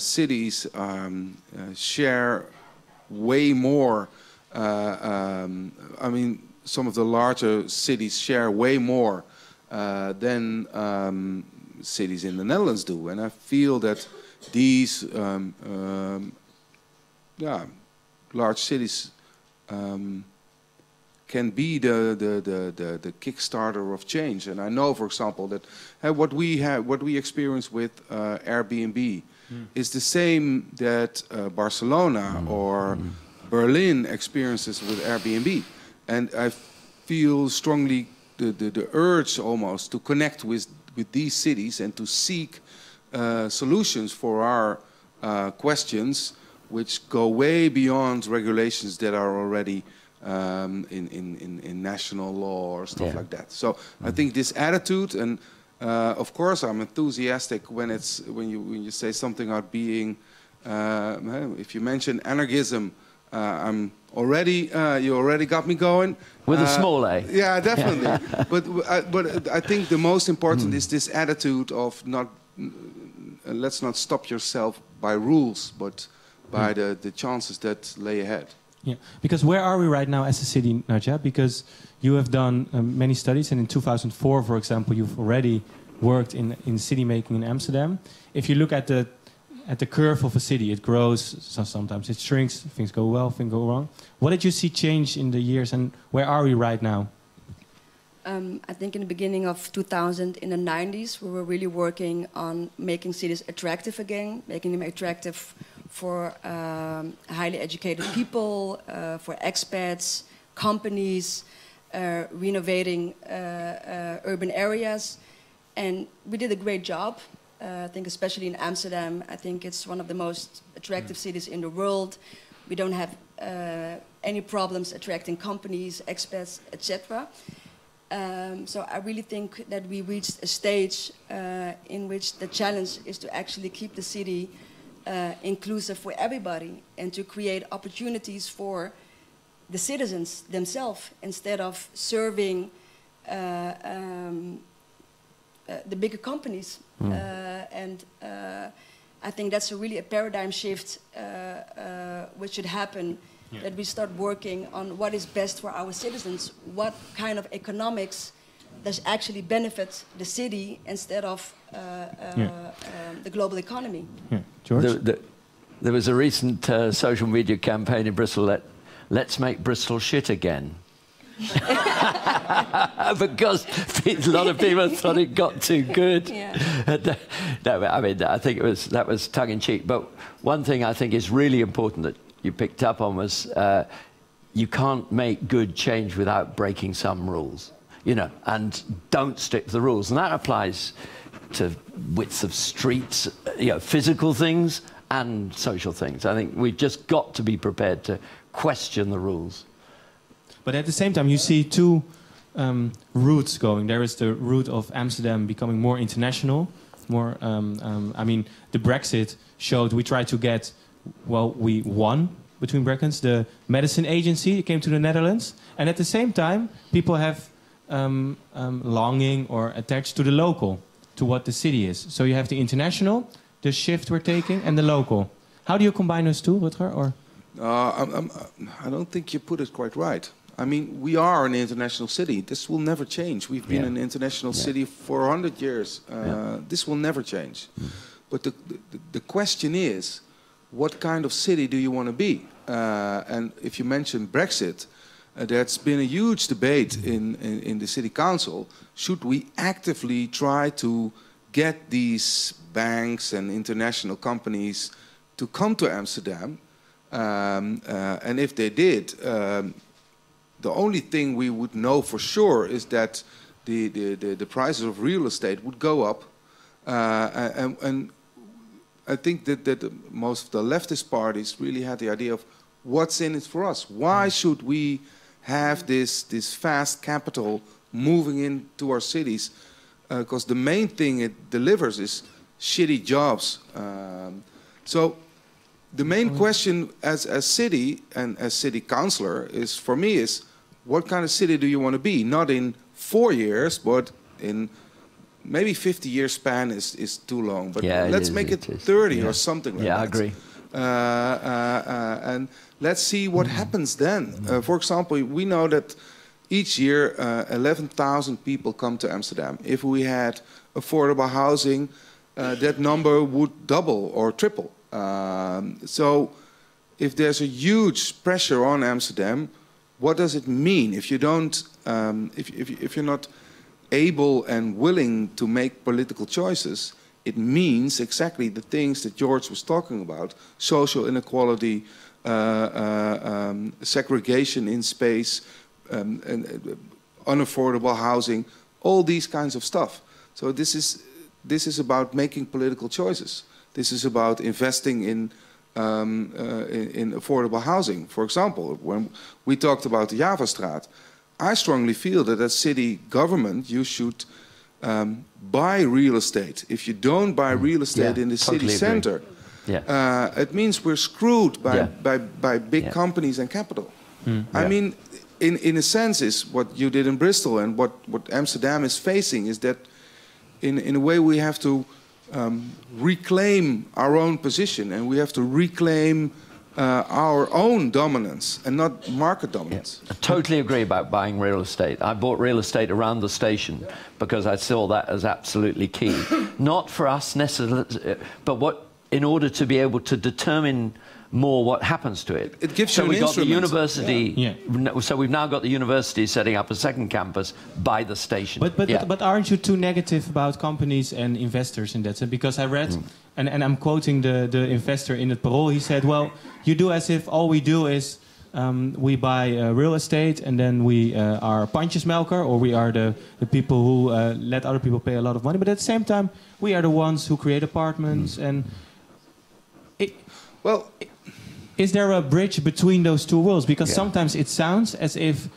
cities share way more, I mean, some of the larger cities share way more than cities in the Netherlands do. And I feel that these large cities can be the kickstarter of change. And I know, for example, that what we experience with Airbnb is the same that Barcelona or Berlin experiences with Airbnb. And I feel strongly the urge almost to connect with these cities and to seek solutions for our questions, which go way beyond regulations that are already in national law or stuff like that. So I think this attitude, and of course I'm enthusiastic when you say something about being. If you mention anarchism, I'm already you already got me going with a small a. Yeah, definitely. but I think the most important is this attitude of not. Let's not stop yourself by rules, but by the chances that lay ahead. Yeah, because where are we right now as a city, Najat? Because you have done many studies, and in 2004, for example, you've already worked in city making in Amsterdam. If you look at the curve of a city, it grows, so sometimes it shrinks, things go well, things go wrong. What did you see change in the years, and where are we right now? I think in the beginning of 2000, in the 90s, we were really working on making cities attractive again, making them attractive for highly educated people, for expats, companies, renovating urban areas. And we did a great job, I think especially in Amsterdam. I think it's one of the most attractive cities in the world. We don't have any problems attracting companies, expats, etc. So I really think that we reached a stage in which the challenge is to actually keep the city inclusive for everybody and to create opportunities for the citizens themselves instead of serving the bigger companies. And I think that's really a paradigm shift which should happen. Yeah. That we start working on what is best for our citizens, what kind of economics does actually benefit the city instead of the global economy. Yeah. George? There was a recent social media campaign in Bristol, let's make Bristol shit again. Because a lot of people thought it got too good. Yeah. No, I mean, I think that was tongue-in-cheek. But one thing I think is really important that you picked up on was you can't make good change without breaking some rules, you know, and don't stick to the rules. And that applies to widths of streets, you know, physical things and social things. I think we've just got to be prepared to question the rules. But at the same time, you see two routes going. There is the route of Amsterdam becoming more international, more, I mean, the Brexit showed we tried to get. Well, we won between brackets. The medicine agency came to the Netherlands, and at the same time, people have longing or attached to the local, to what the city is. So you have the international, the shift we're taking, and the local. How do you combine those two, Rutger? Or I don't think you put it quite right. I mean, we are an international city. This will never change. We've been an international city for 100 years. This will never change. But the question is, what kind of city do you want to be? And if you mention Brexit, there's been a huge debate in the city council. Should we actively try to get these banks and international companies to come to Amsterdam? And if they did, the only thing we would know for sure is that the prices of real estate would go up. And I think that most of the leftist parties really had the idea of what's in it for us. Why should we have this fast capital moving into our cities? Because the main thing it delivers is shitty jobs. So the main question as a city and as city councillor is, for me, is what kind of city do you want to be? Not in 4 years, but in maybe 50 year span is too long. But let's make it 30 or something like that. Yeah, I agree. And let's see what happens then. For example, we know that each year 11,000 people come to Amsterdam. If we had affordable housing, that number would double or triple. So if there's a huge pressure on Amsterdam, what does it mean if you don't, if you're not able and willing to make political choices? It means exactly the things that George was talking about: social inequality, segregation in space, and unaffordable housing, all these kinds of stuff. So this is about making political choices. This is about investing in affordable housing. For example, when we talked about the Javastraat, I strongly feel that as city government, you should buy real estate. If you don't buy real estate in the city center, it means we're screwed by big companies and capital. I mean, in a sense, is what you did in Bristol and what Amsterdam is facing is that in a way we have to reclaim our own position, and we have to reclaim our own dominance and not market dominance. I totally agree about buying real estate. I bought real estate around the station because I saw that as absolutely key. Not for us necessarily, but in order to be able to determine more what happens to it. It gives you an instrument. So we've got the university. So we've now got the university setting up a second campus by the station. But aren't you too negative about companies and investors in that sense? Because I read, and I'm quoting the investor in the Parool. He said, "Well, you do as if all we do is we buy real estate, and then we are pandjesmelker, or we are the people who let other people pay a lot of money. But at the same time, we are the ones who create apartments and." Is there a bridge between those two worlds? Because sometimes it sounds as if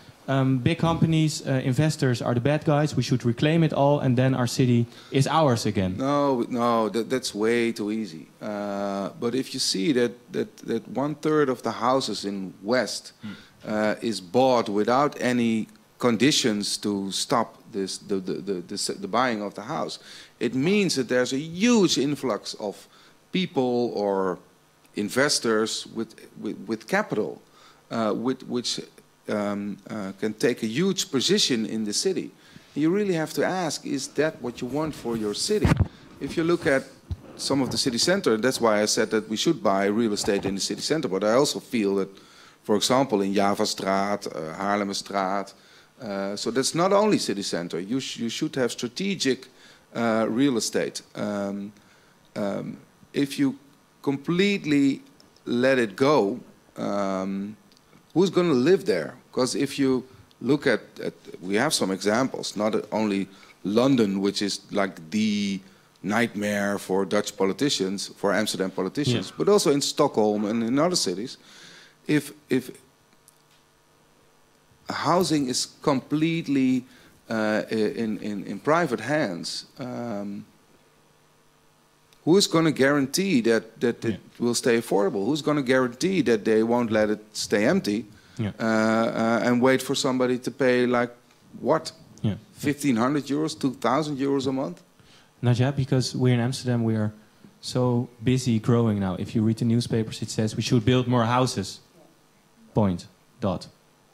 big companies, investors are the bad guys. We should reclaim it all, and then our city is ours again. No, no, that's way too easy. But if you see that 1/3 of the houses in West is bought without any conditions to stop this, the buying of the house, it means that there's a huge influx of people or investors with capital, which can take a huge position in the city. You really have to ask: is that what you want for your city? If you look at some of the city center, that's why I said that we should buy real estate in the city center. But I also feel that, for example, in Javastraat, Haarlemmerstraat, so that's not only city center. You should have strategic real estate. If you completely let it go, who's going to live there? Because if you look at, we have some examples, not only London, which is like the nightmare for Dutch politicians, for Amsterdam politicians, but also in Stockholm and in other cities. If housing is completely in private hands, who's going to guarantee that it will stay affordable? Who's going to guarantee that they won't let it stay empty and wait for somebody to pay, like, what? 1,500 euros, 2,000 euros a month? Najat, because we're in Amsterdam, we are so busy growing now. If you read the newspapers, it says we should build more houses. Point. Dot.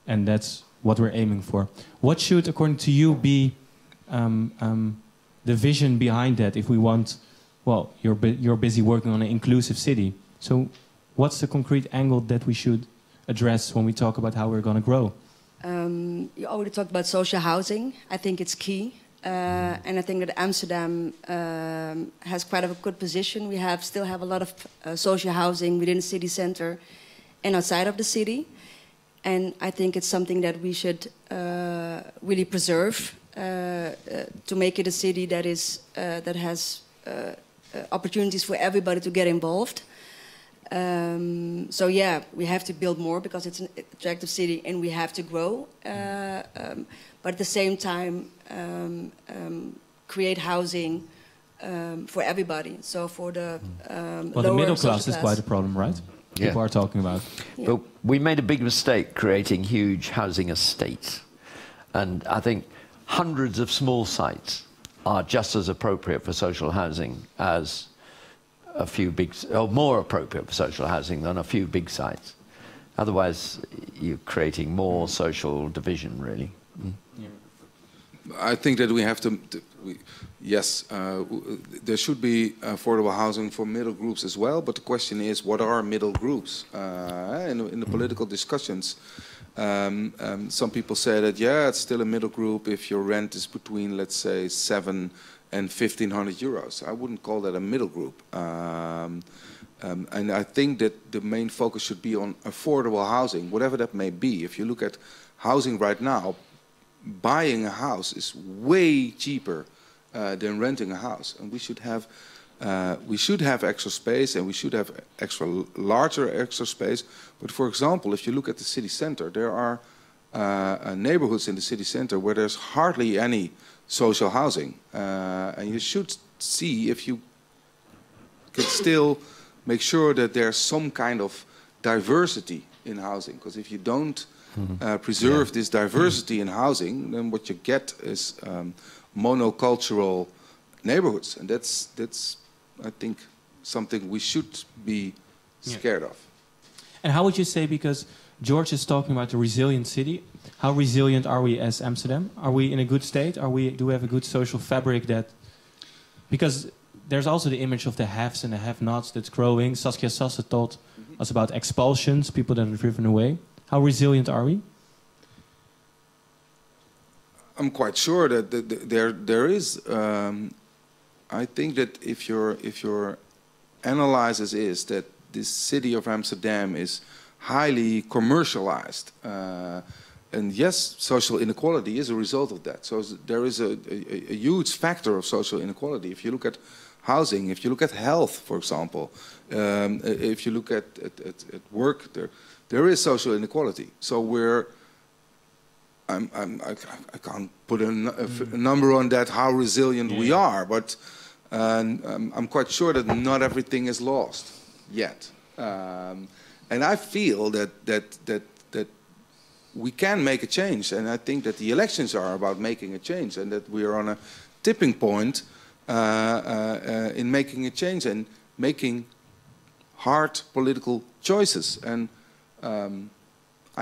And that's what we're aiming for. What should, according to you, be the vision behind that if we want, well, you're busy working on an inclusive city. So what's the concrete angle that we should address when we talk about how we're going to grow? You already talked about social housing. I think it's key. And I think that Amsterdam has quite a good position. We have still have a lot of social housing within the city center and outside of the city. And I think it's something that we should really preserve to make it a city that is that has opportunities for everybody to get involved. So yeah, we have to build more because it's an attractive city and we have to grow. But at the same time, create housing for everybody. So for the well, the middle class is quite a problem, right? Yeah. People are talking about. Yeah. But we made a big mistake creating huge housing estates. And I think hundreds of small sites are just as appropriate for social housing as a few big, or more appropriate for social housing than a few big sites. Otherwise, you're creating more social division, really. Mm. Yeah. I think that we have to, there should be affordable housing for middle groups as well, but the question is, what are middle groups? In the political discussions, some people say that, yeah, it's still a middle group if your rent is between, let's say, 7 and 1,500 euros. I wouldn't call that a middle group. And I think that the main focus should be on affordable housing, whatever that may be. If you look at housing right now, buying a house is way cheaper than renting a house. And we should have extra space and we should have extra larger space. But for example, if you look at the city center, there are neighborhoods in the city center where there's hardly any social housing, and you should see if you could still make sure that there's some kind of diversity in housing, because if you don't preserve this diversity in housing, then what you get is monocultural neighborhoods, and that's I think something we should be scared of. And how would you say, because George is talking about a resilient city, how resilient are we as Amsterdam? Are we in a good state? Are we, do we have a good social fabric that... Because there's also the image of the haves and the have-nots that's growing. Saskia Sassen taught us about expulsions, people that are driven away. How resilient are we? I'm quite sure that there is... I think that if your analysis is that this city of Amsterdam is highly commercialized, and yes, social inequality is a result of that. So there is a huge factor of social inequality. If you look at housing, if you look at health, for example, if you look at work, there is social inequality. So we're, I can't put a number on that, how resilient we are, but I'm quite sure that not everything is lost yet. And I feel that we can make a change, and I think that the elections are about making a change, and that we are on a tipping point in making a change and making hard political choices. And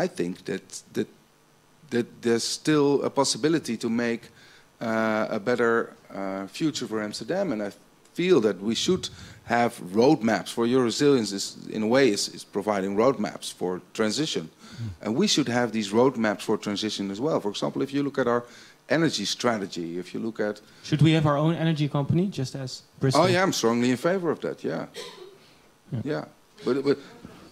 I think that there's still a possibility to make a better future for Amsterdam, and I feel that we should have roadmaps for your resilience is, in a way, is providing roadmaps for transition. And we should have these roadmaps for transition as well. For example, if you look at our energy strategy, if you look at... Should we have our own energy company, just as Bristol? Oh yeah, I'm strongly in favor of that, yeah. Yeah. But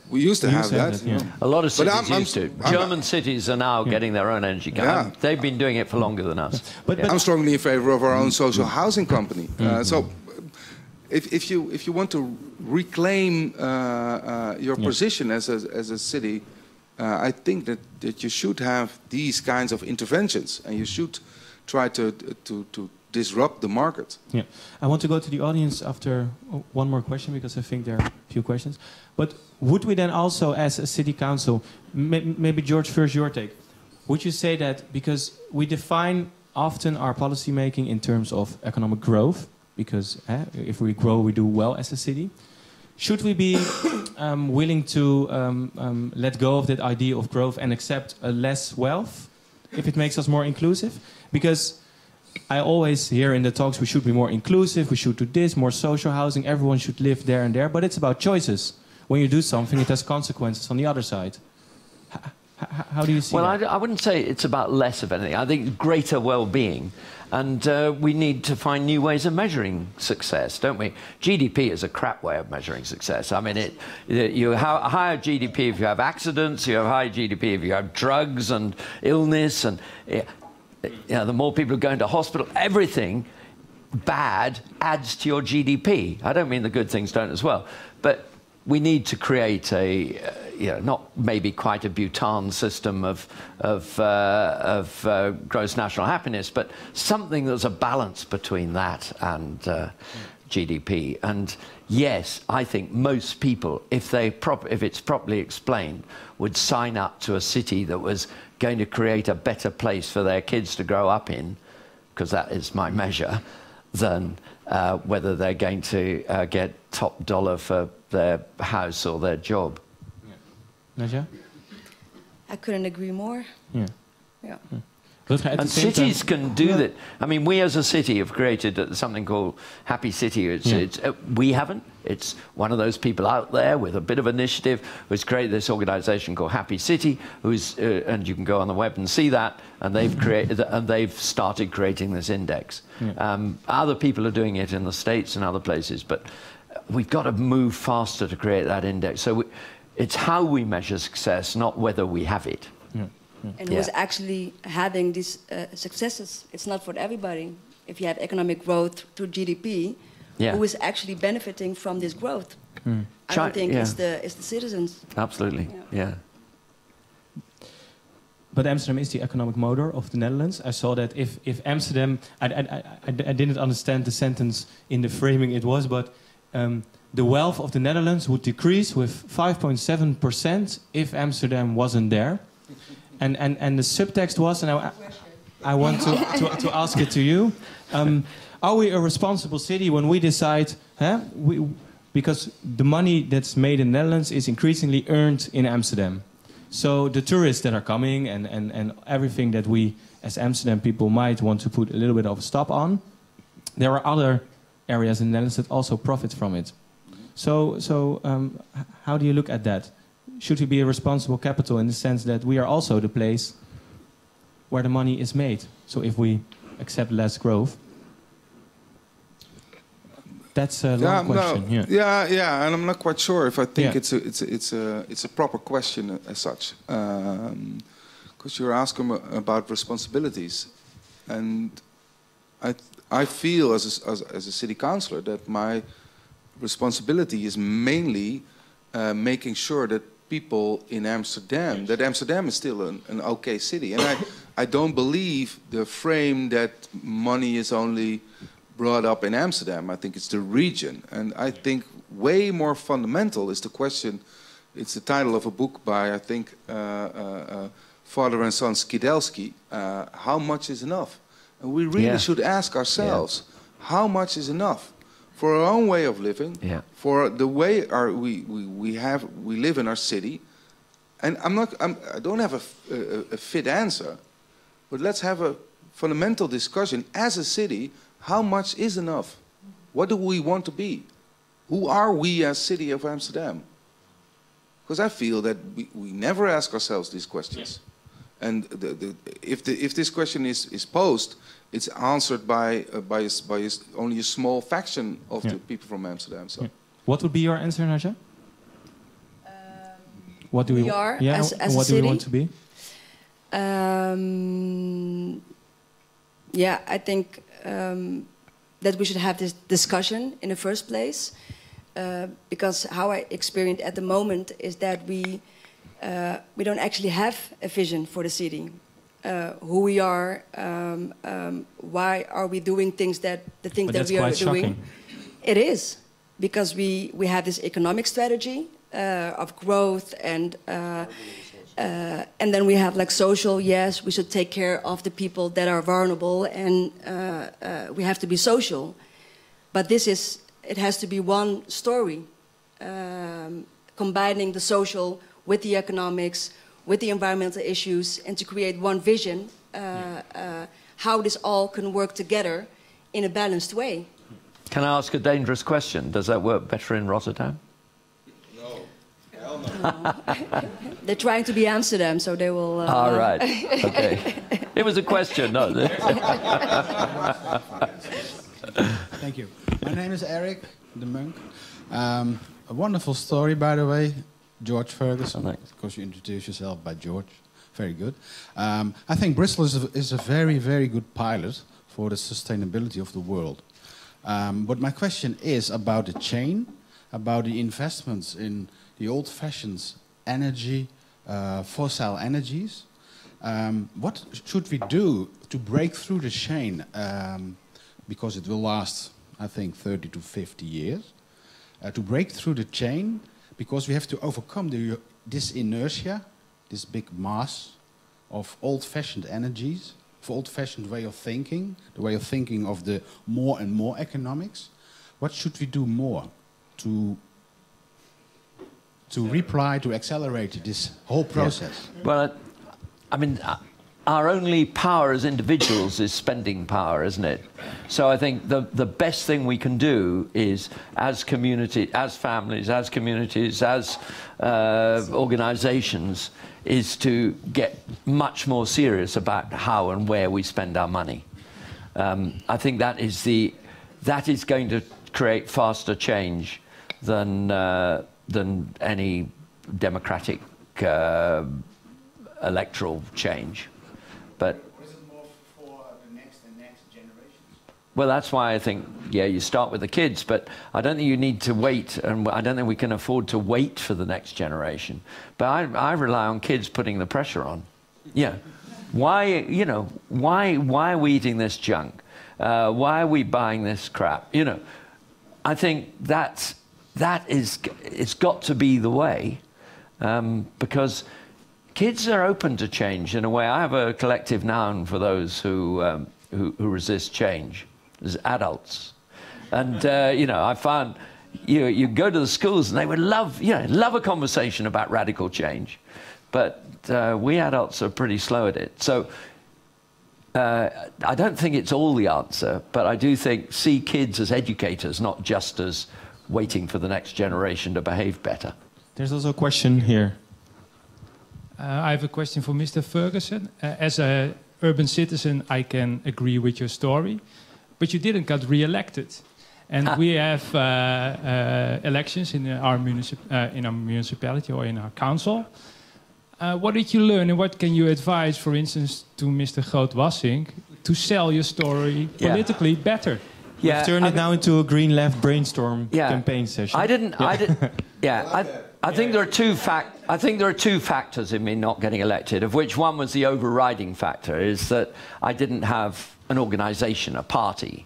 we used to have that. A lot of cities used to. German cities are now getting their own energy company. Yeah. They've been doing it for longer than us. But I'm strongly in favor of our own social housing company. So. If you want to reclaim your position as a city, I think that you should have these kinds of interventions, and you should try to disrupt the market. Yeah, I want to go to the audience after one more question, because I think there are a few questions. But would we then also, as a city council, maybe George, first your take, would you say that, because we define often our policy making in terms of economic growth, because if we grow, we do well as a city. Should we be willing to let go of that idea of growth and accept a less wealth if it makes us more inclusive. Because I always hear in the talks, we should be more inclusive, we should do this, more social housing, everyone should live there and there, but it's about choices. When you do something, it has consequences on the other side. How do you see that? Well, I wouldn't say it's about less of anything. I think greater well-being. And we need to find new ways of measuring success, don't we? GDP is a crap way of measuring success. I mean, you have higher GDP if you have accidents, you have higher GDP if you have drugs and illness, and the more people who go into hospital, everything bad adds to your GDP. I don't mean the good things don't as well. But we need to create a... not maybe quite a Bhutan system of gross national happiness, but something that's a balance between that and GDP. And yes, I think most people, if it's properly explained, would sign up to a city that was going to create a better place for their kids to grow up in, because that is my measure, than whether they're going to get top dollar for their house or their job. Najat? I couldn't agree more. Yeah. Yeah. And cities can do that. I mean, we as a city have created something called Happy City. We haven't. It's one of those people out there with a bit of initiative who's created this organisation called Happy City. And you can go on the web and see that. And they've created and they've started creating this index. Yeah. Other people are doing it in the States and other places, but we've got to move faster to create that index. So it's how we measure success, not whether we have it. Yeah. Yeah. And who's actually having these successes? It's not for everybody. If you have economic growth through GDP, who is actually benefiting from this growth? Mm. I don't think it's the citizens. Absolutely, yeah. But Amsterdam is the economic motor of the Netherlands. I saw that if Amsterdam... I didn't understand the sentence in the framing it was, but... the wealth of the Netherlands would decrease with 5.7% if Amsterdam wasn't there. And the subtext was, and I want to ask it to you, are we a responsible city when we decide, because the money that's made in the Netherlands is increasingly earned in Amsterdam. So the tourists that are coming and everything that we as Amsterdam people might want to put a little bit of a stop on, there are other areas in the Netherlands that also profit from it. So how do you look at that? Should we be a responsible capital in the sense that we are also the place where the money is made? So if we accept less growth, that's a long question. No, yeah, and I'm not quite sure if I think it's a proper question as such, because you're asking about responsibilities, and I feel as a city councillor that my responsibility is mainly making sure that people in Amsterdam, that Amsterdam is still an okay city. And I don't believe the frame that money is only brought up in Amsterdam. I think it's the region. And I think way more fundamental is the question, it's the title of a book by, I think, father and son Skidelsky, How Much is Enough? And we really should ask ourselves, how much is enough? For our own way of living, for the way we live in our city, and I don't have a fit answer, but let's have a fundamental discussion as a city: how much is enough? What do we want to be? Who are we as city of Amsterdam? Because I feel that we never ask ourselves these questions, and if this question is posed, it's answered by only a small faction of the people from Amsterdam. So, what would be your answer, Najat? What do we are as a city? What do we want to be? I think that we should have this discussion in the first place, because how I experience at the moment is that we don't actually have a vision for the city. Who we are, why are we doing things that we are doing. Shocking. It is, because we have this economic strategy of growth and then we have like social, we should take care of the people that are vulnerable and we have to be social. But it has to be one story, combining the social with the economics, with the environmental issues, and to create one vision how this all can work together in a balanced way. Can I ask a dangerous question? Does that work better in Rotterdam? No. Hell no. They're trying to be Amsterdam, so they will... all right. Okay. It was a question, not... Thank you. My name is Eric, the monk. A wonderful story, by the way. George Ferguson, because you introduce yourself by George. Very good. I think Bristol is a very, very good pilot for the sustainability of the world. But my question is about the chain, about the investments in the old-fashioned energy, fossil energies. What should we do to break through the chain? Because it will last, I think, 30 to 50 years. To break through the chain, because we have to overcome this inertia, this big mass of old-fashioned energies, of old-fashioned way of thinking, the way of thinking of the more and more economics. What should we do more to accelerate this whole process? Yeah. Well, I mean, our only power as individuals is spending power, isn't it? So I think the best thing we can do is, as community, as families, as communities, as organisations, is to get much more serious about how and where we spend our money. I think that is going to create faster change than any democratic electoral change. But is it more for the next and next generations? Well, that's why I think, yeah, you start with the kids, but I don't think you need to wait, and I don't think we can afford to wait for the next generation. But I rely on kids putting the pressure on. Yeah. Why are we eating this junk? Why are we buying this crap? You know, I think it's got to be the way, because kids are open to change in a way. I have a collective noun for those who resist change. As adults, and you know, I found you go to the schools and they would love a conversation about radical change, but we adults are pretty slow at it. So I don't think it's all the answer, but I do think see kids as educators, not just as waiting for the next generation to behave better. There's also a question here. I have a question for Mr. Ferguson. As an urban citizen, I can agree with your story, but you didn't get re-elected, and we have elections in our municipality or in our council. What did you learn, and what can you advise, for instance, to Mr. Groot-Wassink to sell your story politically better? Yeah, We've turned it now into a green left brainstorm campaign session. I think there are two factors in me not getting elected, of which one was the overriding factor, is that I didn't have an organisation, a party.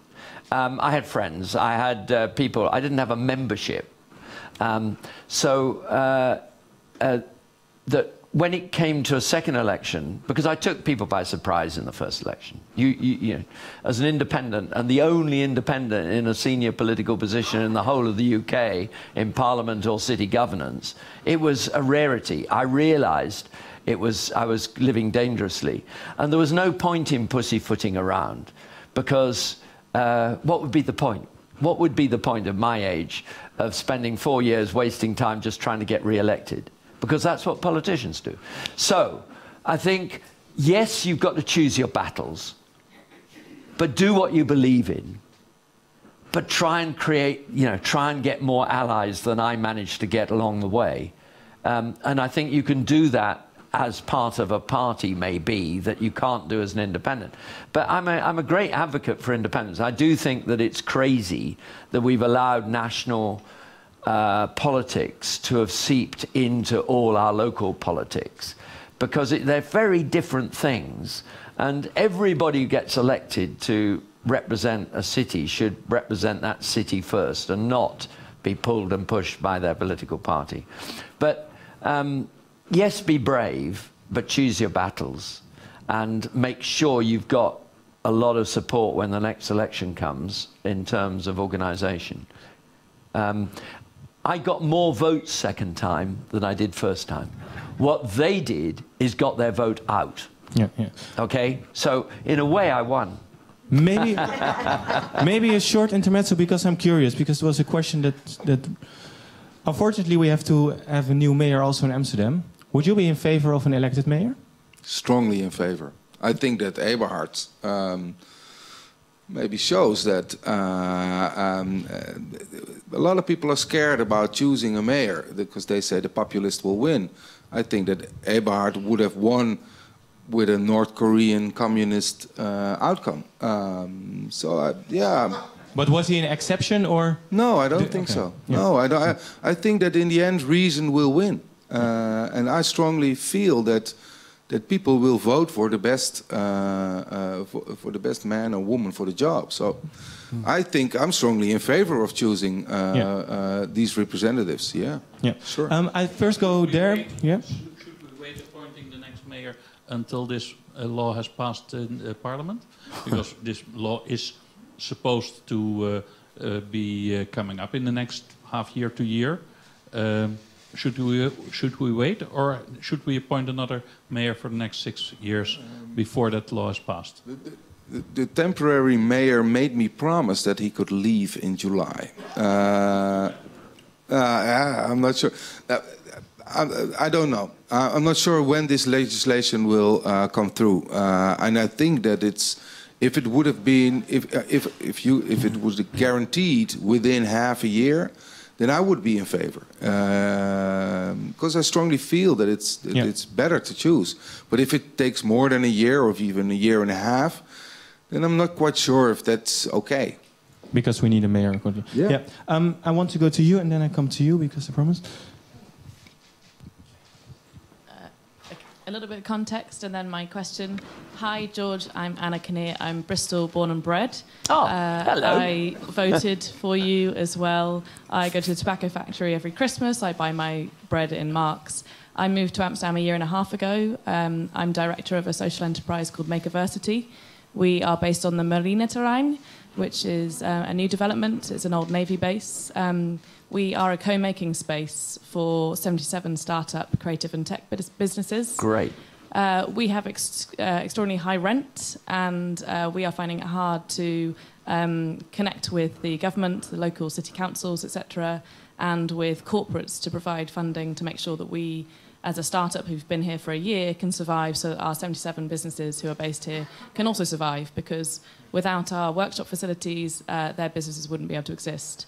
I had friends, I had people, I didn't have a membership. That when it came to a second election, because I took people by surprise in the first election, you know, as an independent, and the only independent in a senior political position in the whole of the UK, in parliament or city governance, it was a rarity. I realised I was living dangerously. And there was no point in pussyfooting around, because what would be the point? What would be the point at my age of spending 4 years wasting time just trying to get re-elected? Because that's what politicians do. So I think, yes, you've got to choose your battles, but do what you believe in. But try and create, you know, try and get more allies than I managed to get along the way. And I think you can do that as part of a party, maybe, that you can't do as an independent. But I'm a great advocate for independence. I do think that it's crazy that we've allowed national politics to have seeped into all our local politics, because they're very different things. And everybody who gets elected to represent a city should represent that city first and not be pulled and pushed by their political party. But yes, be brave, but choose your battles and make sure you've got a lot of support when the next election comes in terms of organisation. I got more votes second time than I did first time. What they did is got their vote out. Yeah, yeah. Okay, so in a way I won. Maybe, maybe a short intermezzo, because I'm curious, because it was a question that unfortunately we have to have a new mayor also in Amsterdam. Would you be in favor of an elected mayor? Strongly in favor. I think that Eberhard maybe shows that a lot of people are scared about choosing a mayor because they say the populist will win. I think that Eberhard would have won with a North Korean communist outcome. Yeah. But was he an exception, or? No, I don't think so. Yeah. No, I don't. I think that in the end, reason will win. And I strongly feel that people will vote for the best for the best man or woman for the job. So I think I'm strongly in favor of choosing these representatives. Yeah. Yeah. Sure. I first go there. Yeah. Should we wait appointing the next mayor until this law has passed in Parliament? Because this law is supposed to be coming up in the next half year to year. Should we wait, or should we appoint another mayor for the next 6 years before that law is passed? The temporary mayor made me promise that he could leave in July. I'm not sure. I don't know. I'm not sure when this legislation will come through, and I think that it's. If it would have been, if it was guaranteed within half a year, then I would be in favor, because I strongly feel that it's better to choose. But if it takes more than a year, or even a year and a half, then I'm not quite sure if that's okay. Because we need a mayor. Yeah. Yeah. I want to go to you, and then I come to you, because I promised. A little bit of context, and then my question. Hi, George. I'm Anna Kinnear. I'm Bristol born and bred. Oh, hello. I voted for you as well. I go to the tobacco factory every Christmas. I buy my bread in Marks. I moved to Amsterdam a year and a half ago. I'm director of a social enterprise called Makersversity. We are based on the Marineterrein, which is a new development. It's an old Navy base. We are a co-making space for 77 startup, creative and tech businesses. Great. We have extraordinarily high rent, and we are finding it hard to connect with the government, the local city councils, etc., and with corporates to provide funding to make sure that we, as a startup who've been here for a year, can survive, so that our 77 businesses who are based here can also survive, because without our workshop facilities, their businesses wouldn't be able to exist.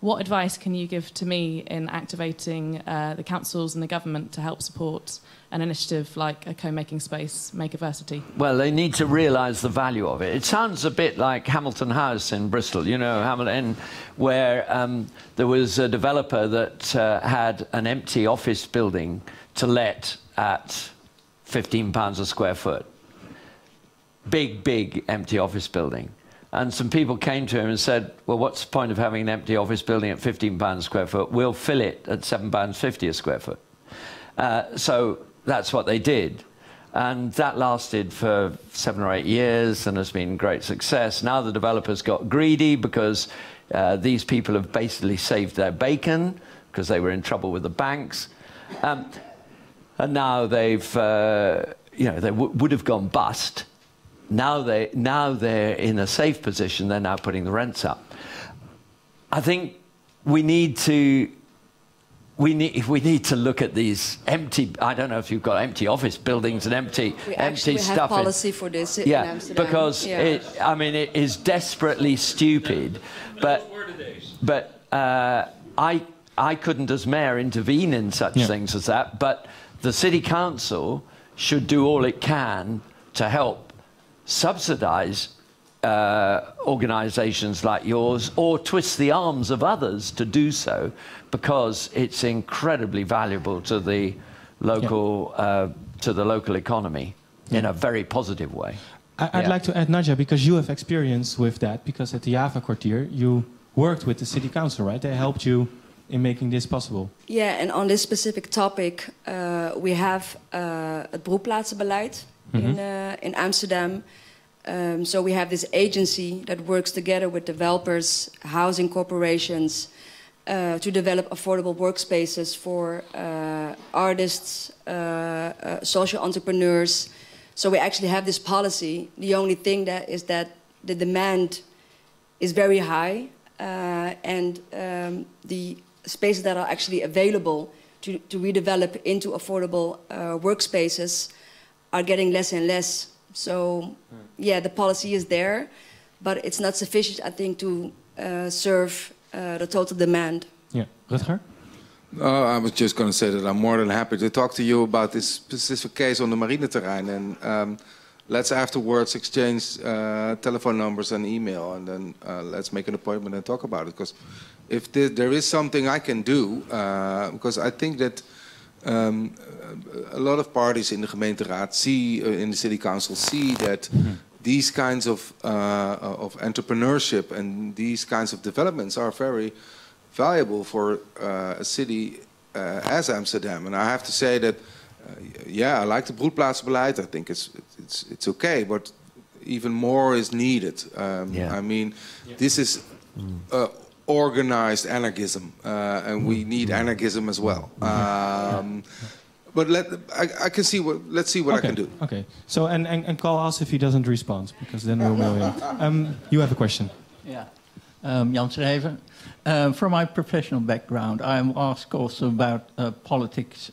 What advice can you give to me in activating the councils and the government to help support an initiative like a co-making space, Makersversity? Well, they need to realise the value of it. It sounds a bit like Hamilton House in Bristol, you know, Hamilton, where there was a developer that had an empty office building to let at £15 a square foot. Big, big empty office building. And some people came to him and said, well, what's the point of having an empty office building at £15 a square foot? We'll fill it at £7.50 a square foot. So that's what they did. And that lasted for 7 or 8 years and has been great success. Now the developers got greedy because these people have basically saved their bacon because they were in trouble with the banks. And now they've, you know, they would have gone bust. Now they're in a safe position. They're now putting the rents up. I think we need to look at these empty. I don't know if you've got empty office buildings and empty stuff. We have policy for this in Amsterdam. Because it, I mean, it is desperately stupid. But I couldn't as mayor intervene in such things as that. But the city council should do all it can to help. Subsidize organisations like yours, or twist the arms of others to do so, because it's incredibly valuable to the local economy in a very positive way. I'd like to add, Najat, because you have experience with that, because at the Javakwartier you worked with the city council, right? They helped you in making this possible. Yeah, and on this specific topic, we have het beroepplaatsbeleid. In Amsterdam. So we have this agency that works together with developers, housing corporations, to develop affordable workspaces for artists, social entrepreneurs, So we actually have this policy. The only thing that is that the demand is very high, and the spaces that are actually available to redevelop into affordable workspaces are getting less and less. So yeah, the policy is there, but it's not sufficient, I think, to serve the total demand. Yeah, Rutger? I was just going to say that I'm more than happy to talk to you about this specific case on the Marineterrein, and let's afterwards exchange telephone numbers and email, and then let's make an appointment and talk about it. Because if there is something I can do, because I think that a lot of parties in the gemeenteraad see, in the city council, see that these kinds of entrepreneurship and these kinds of developments are very valuable for a city as Amsterdam. And I have to say that, yeah, I like the broedplaatsbeleid. I think it's okay, but even more is needed. I mean, this is organized anarchism, and we need anarchism as well. But I can see what. Let's see what I can do. Okay. So and call us if he doesn't respond, because then we'll know him. You have a question. Yeah. Jan Schrijver. From my professional background, I'm asked also about politics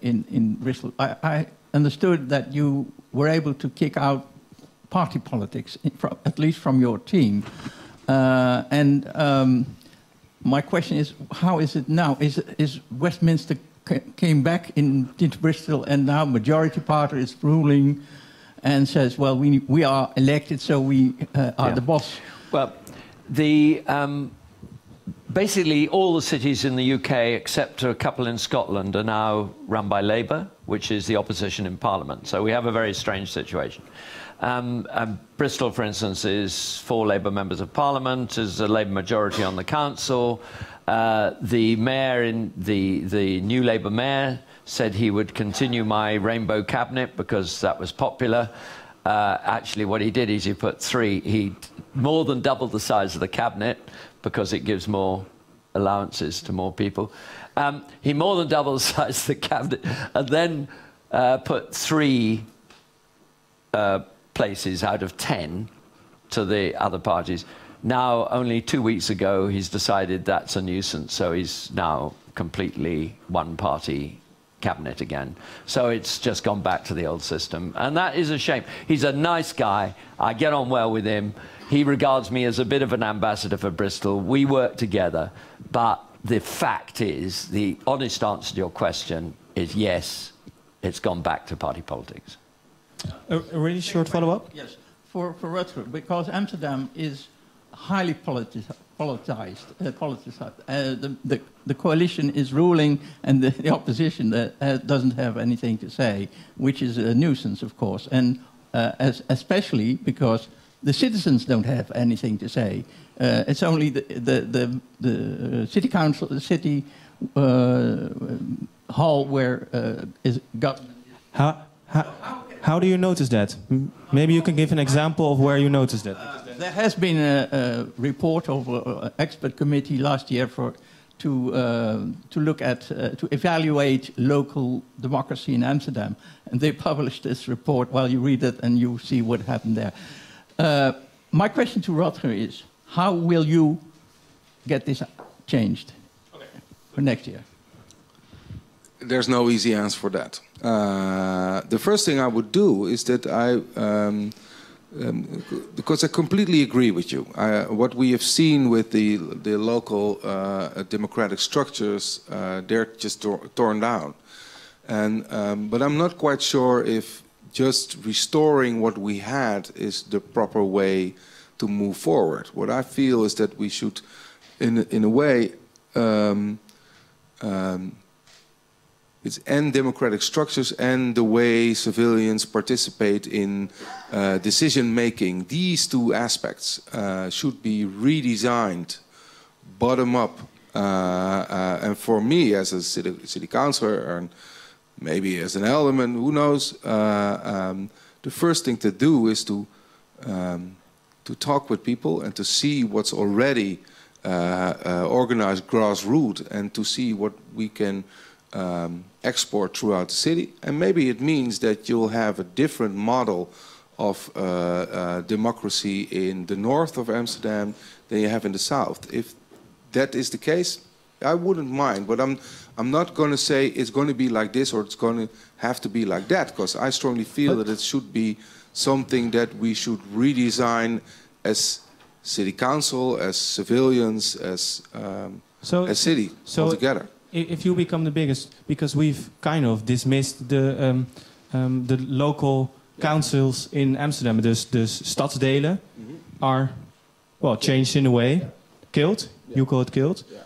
in Bristol. I understood that you were able to kick out party politics, at least from your team. My question is, how is it now? Is Westminster came back into Bristol, and now majority party is ruling and says, well, we are elected, so we are the boss? Well, the... basically, all the cities in the UK, except a couple in Scotland, are now run by Labour, which is the opposition in Parliament. So we have a very strange situation. Bristol, for instance, is 4 Labour members of Parliament, is a Labour majority on the council. The mayor, the new Labour mayor, said he would continue my rainbow cabinet because that was popular. Actually, what he did is he put 3. He more than doubled the size of the cabinet, because it gives more allowances to more people. He more than doubled the size of the cabinet, and then put 3 places out of 10 to the other parties. Now, only 2 weeks ago, he's decided that's a nuisance, so he's now completely one-party cabinet again. So it's just gone back to the old system, and that is a shame. He's a nice guy. I get on well with him. He regards me as a bit of an ambassador for Bristol. We work together, but the fact is, the honest answer to your question is yes, it's gone back to party politics. A really short follow-up? Yes, for Rutger, because Amsterdam is highly politicized. The coalition is ruling, and the opposition doesn't have anything to say, which is a nuisance, of course, and especially because the citizens don't have anything to say. It's only the city council, the city hall where is government. How do you notice that? Maybe you can give an example of where you notice that. There has been a report of an expert committee last year to look at to evaluate local democracy in Amsterdam, and they published this report. Well, you read it and you see what happened there. My question to Rutger is, how will you get this changed for next year? There's no easy answer for that. The first thing I would do is that I, because I completely agree with you. What we have seen with the local democratic structures, they're just torn down. And, but I'm not quite sure if just restoring what we had is the proper way to move forward. What I feel is that we should, in a way, it's end democratic structures and the way civilians participate in decision-making. These two aspects should be redesigned bottom-up. And for me, as a city councillor, and maybe as an alderman, who knows? The first thing to do is to talk with people and to see what's already organized grassroots, and to see what we can export throughout the city. And maybe it means that you'll have a different model of democracy in the north of Amsterdam than you have in the south. If that is the case, I wouldn't mind, but I'm not going to say it's going to be like this or it's going to have to be like that, because I strongly feel that it should be something that we should redesign as city council, as civilians, as city altogether. If you become the biggest, because we've kind of dismissed the local councils in Amsterdam, dus stadsdelen are, well, changed in a way, killed. Yeah. You call it killed. Yeah.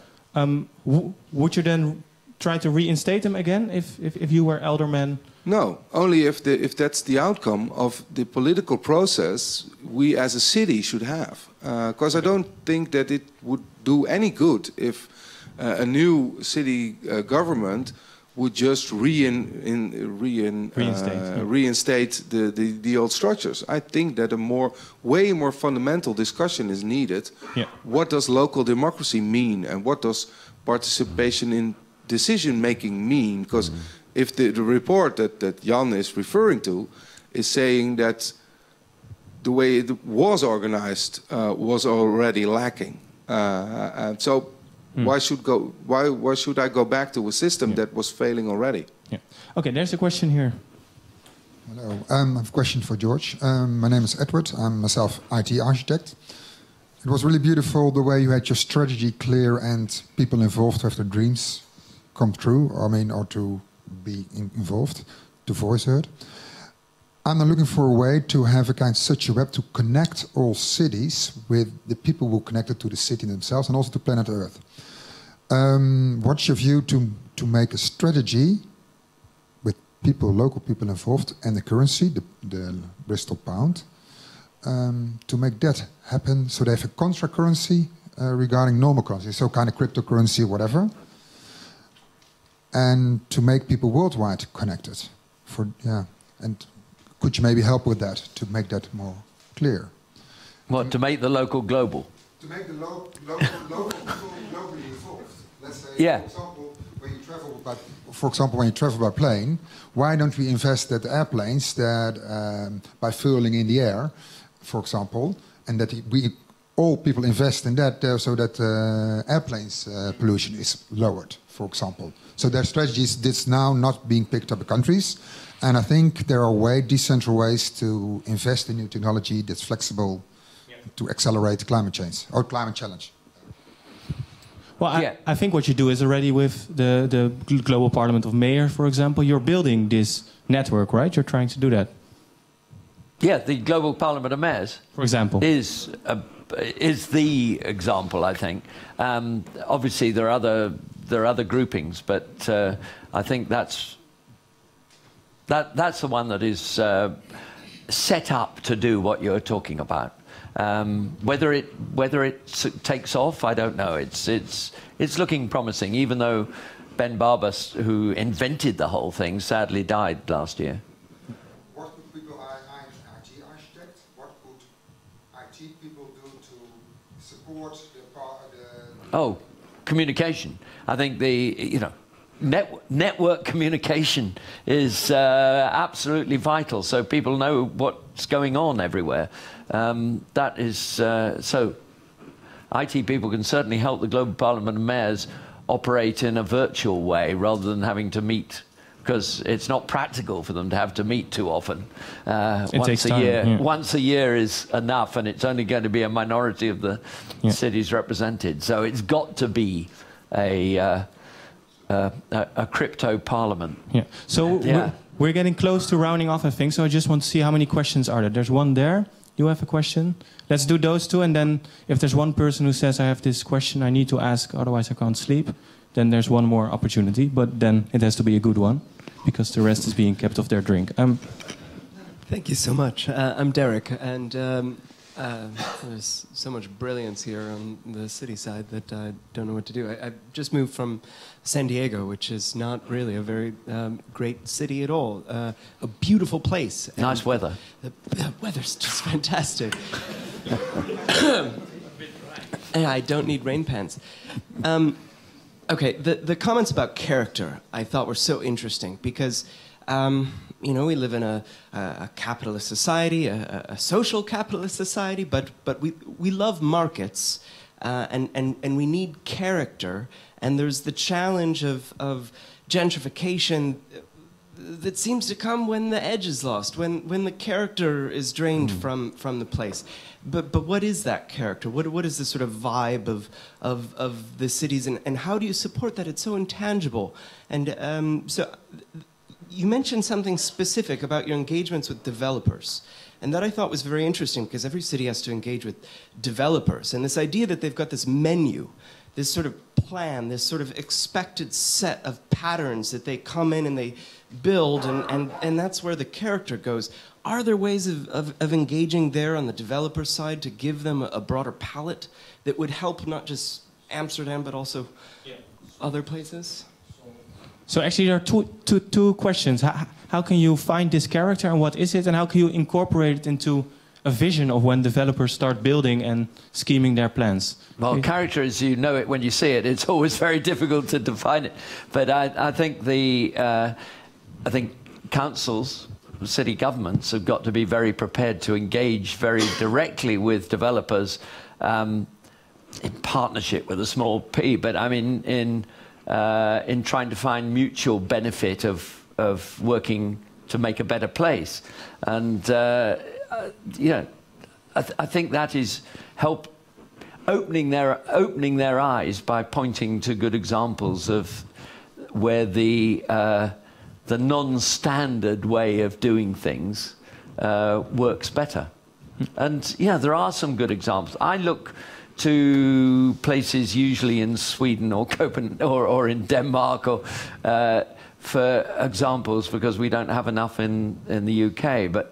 Would you then try to reinstate them again if you were alderman? No, only if that's the outcome of the political process we as a city should have. Because I don't think that it would do any good if a new city government would just reinstate the old structures. I think that a way more fundamental discussion is needed. Yeah. What does local democracy mean, and what does participation in decision-making mean? Because if the report that Jan is referring to is saying that the way it was organized was already lacking, and so why should I go back to a system that was failing already? Yeah. Okay, there's a question here. Hello, I have a question for George. My name is Edward. I'm myself IT architect. It was really beautiful the way you had your strategy clear and people involved have their dreams come true, or to be involved, to voice heard. I'm looking for a way to have a such a web to connect all cities with the people who connected to the city themselves and also to planet Earth. What's your view to make a strategy with people, local people involved, and the currency, the Bristol Pound, to make that happen so they have a contra currency regarding normal currency, so cryptocurrency, whatever, and to make people worldwide connected. And could you maybe help with that to make that more clear? What, to make the local global? To make the local people globally involved. Let's say, for example, when you travel by plane, why don't we invest at airplanes that by fueling in the air, for example, and that we all people invest in that so that airplanes pollution is lowered, for example. So their strategies that's now not being picked up by countries. And I think there are decentral ways to invest in new technology that's flexible to accelerate climate change or climate challenge. Well, I think what you do is already with the Global Parliament of Mayors, for example, you're building this network, right? You're trying to do that. Yeah, the Global Parliament of Mayors, for example, is the example, I think. Obviously, there are other groupings, but I think that's the one that is set up to do what you're talking about. Whether it takes off, I don't know. It's looking promising, even though Ben Barber, who invented the whole thing, sadly died last year. What could people? I'm an IT architect. What could IT people do to support the communication? I think network communication is absolutely vital, so people know what's going on everywhere. That is so. IT people can certainly help the Global Parliament of Mayors operate in a virtual way rather than having to meet, because it's not practical for them to have to meet too often. Once a year is enough, and it's only going to be a minority of the cities represented. So it's got to be a crypto parliament. Yeah. So we're getting close to rounding off, I think. So I just want to see how many questions are there. There's one there. You have a question? Let's do those two, and then if there's one person who says I have this question I need to ask, otherwise I can't sleep, then there's one more opportunity. But then it has to be a good one, because the rest is being kept off their drink. Thank you so much. I'm Derek, and there's so much brilliance here on the city side that I don't know what to do. I just moved from San Diego, which is not really a very great city at all. A beautiful place. Nice weather. The weather's just fantastic. And I don't need rain pants. Okay, the comments about character I thought were so interesting because, you know, we live in a capitalist society, a social capitalist society, but we love markets and we need character. And there's the challenge of gentrification that seems to come when the edge is lost, when the character is drained from the place. But what is that character? What is the sort of vibe of the cities, and how do you support that? It's so intangible. And so you mentioned something specific about your engagements with developers, and that I thought was very interesting because every city has to engage with developers, and this idea that they've got this menu, this sort of plan, this sort of expected set of patterns that they come in and they build, and that's where the character goes. Are there ways of engaging there on the developer side to give them a broader palette that would help not just Amsterdam but also other places? So actually there are two questions. How can you find this character and what is it, and how can you incorporate it into a vision of when developers start building and scheming their plans? Well, character, as you know it when you see it, it's always very difficult to define it. But I think I think councils, city governments have got to be very prepared to engage very directly with developers in partnership with a small p, but I mean in trying to find mutual benefit of working to make a better place. And yeah, I think that is help opening their eyes by pointing to good examples of where the non-standard way of doing things works better. And yeah, there are some good examples. I look to places usually in Sweden or Copenhagen or in Denmark or for examples, because we don't have enough in the UK. But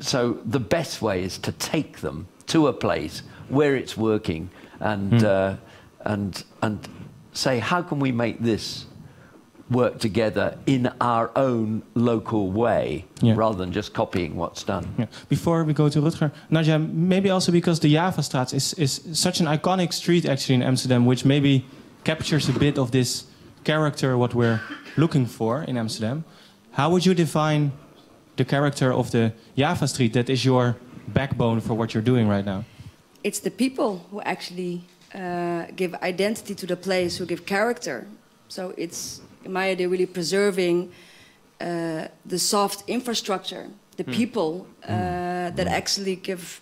so the best way is to take them to a place where it's working and say, how can we make this work together in our own local way, rather than just copying what's done. Yeah. Before we go to Rutger, Najat, maybe also because the Javastraat is such an iconic street actually in Amsterdam, which maybe captures a bit of this character, what we're looking for in Amsterdam. How would you define the character of the Javastraat that is your backbone for what you're doing right now? It's the people who actually give identity to the place, who give character. So it's, in my idea, really preserving the soft infrastructure, the people that actually give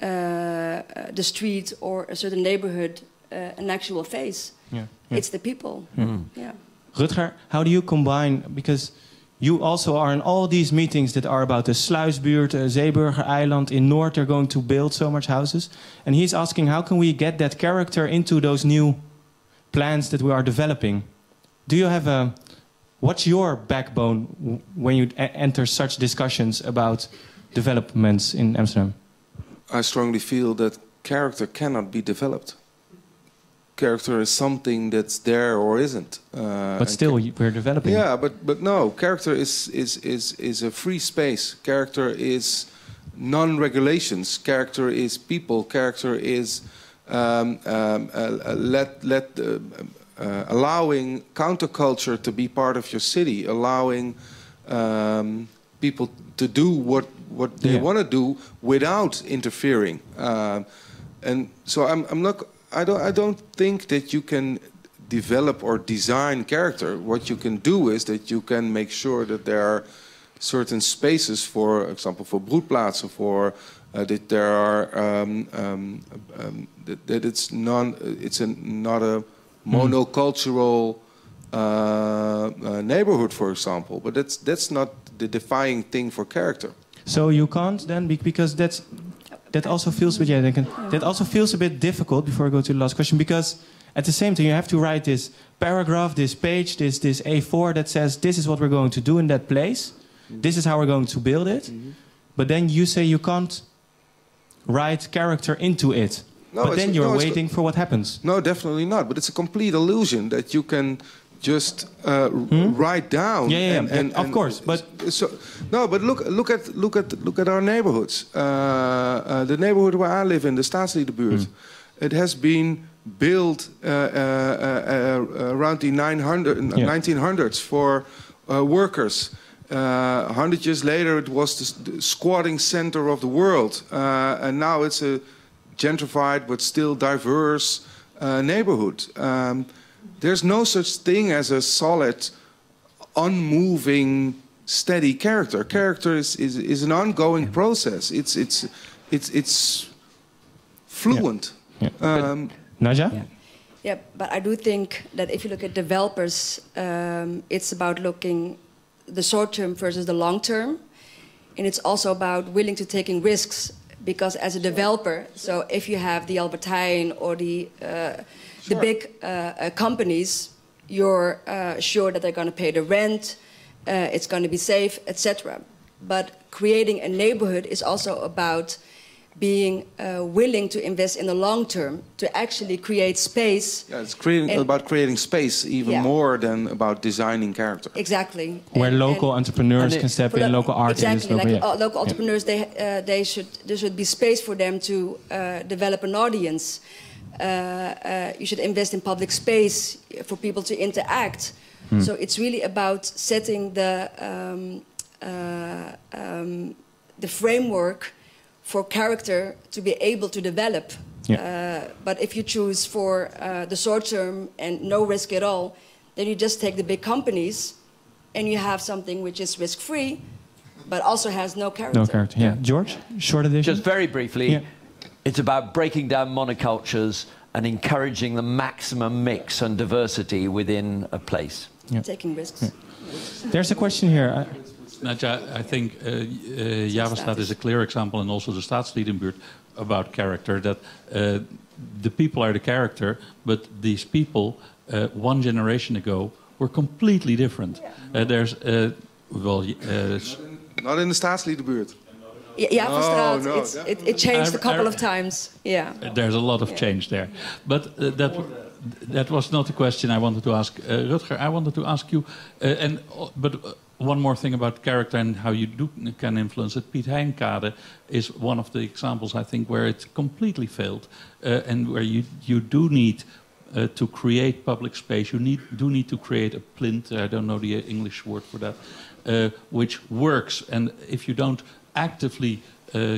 the street or a certain neighborhood an actual face. Yeah. Yeah. It's the people. Mm. Yeah. Rutger, how do you combine, because you also are in all these meetings that are about the Sluisbuurt, Zeeburger Island in North, they're going to build so much houses. And he's asking, how can we get that character into those new plans that we are developing? Do you have a, what's your backbone when you enter such discussions about developments in Amsterdam? I strongly feel that character cannot be developed. Character is something that's there or isn't. But still, we're developing. Yeah, but no, character is a free space. Character is non-regulations. Character is people. Character is allowing counterculture to be part of your city, allowing people to do what they want to do without interfering. And so I'm not. I don't think that you can develop or design character. What you can do is that you can make sure that there are certain spaces, for example, for broedplaatsen, for that there are that it's non. It's not a monocultural neighborhood, for example, but that's not the defining thing for character. So you can't then, because that also feels a bit, that also feels a bit difficult. Before I go to the last question, because at the same time you have to write this paragraph, this page, this A4 that says this is what we're going to do in that place, this is how we're going to build it, but then you say you can't write character into it. No, but then you're waiting for what happens. No, definitely not. But it's a complete illusion that you can just write down. Yeah, yeah, and of course. But so, no, but look at our neighborhoods. The neighborhood where I live in, the Staatsliedenbuurt, it has been built around the 1900s for workers. Hundred years later, it was the squatting center of the world, and now it's a gentrified but still diverse neighborhood. There's no such thing as a solid, unmoving, steady character. Character is an ongoing process. It's fluent. Yeah. Yeah. Najat? Yeah. Yeah, but I do think that if you look at developers, it's about looking the short term versus the long term, and it's also about willing to taking risks. Because as a developer, so if you have the Albert Heijn or the big companies, you're sure that they're going to pay the rent, it's going to be safe, etc. But creating a neighborhood is also about being willing to invest in the long term to actually create space. Yeah, it's about creating space even more than about designing character. Exactly. Where local entrepreneurs can step in, local artists. Exactly, local entrepreneurs, there should be space for them to develop an audience. You should invest in public space for people to interact. Hmm. So it's really about setting the framework for character to be able to develop. Yeah. But if you choose for the short term and no risk at all, then you just take the big companies and you have something which is risk-free, but also has no character. No character, yeah. George, short edition? Just very briefly, it's about breaking down monocultures and encouraging the maximum mix and diversity within a place. Yeah. Taking risks. Yeah. There's a question here. I think Javastraat is a clear example, and also the Staatsliedenbuurt, about character, that the people are the character, but these people one generation ago were completely different. Yeah. Not in the Staatsliedenbuurt. Javastraat, no, it changed a couple of times. Yeah. There's a lot of change there. But that was not the question I wanted to ask. Rutger, I wanted to ask you, one more thing about character and how you can influence it. Piet Heinkade is one of the examples, I think, where it completely failed and where you do need to create public space. You do need to create a plinth, I don't know the English word for that, which works. And if you don't actively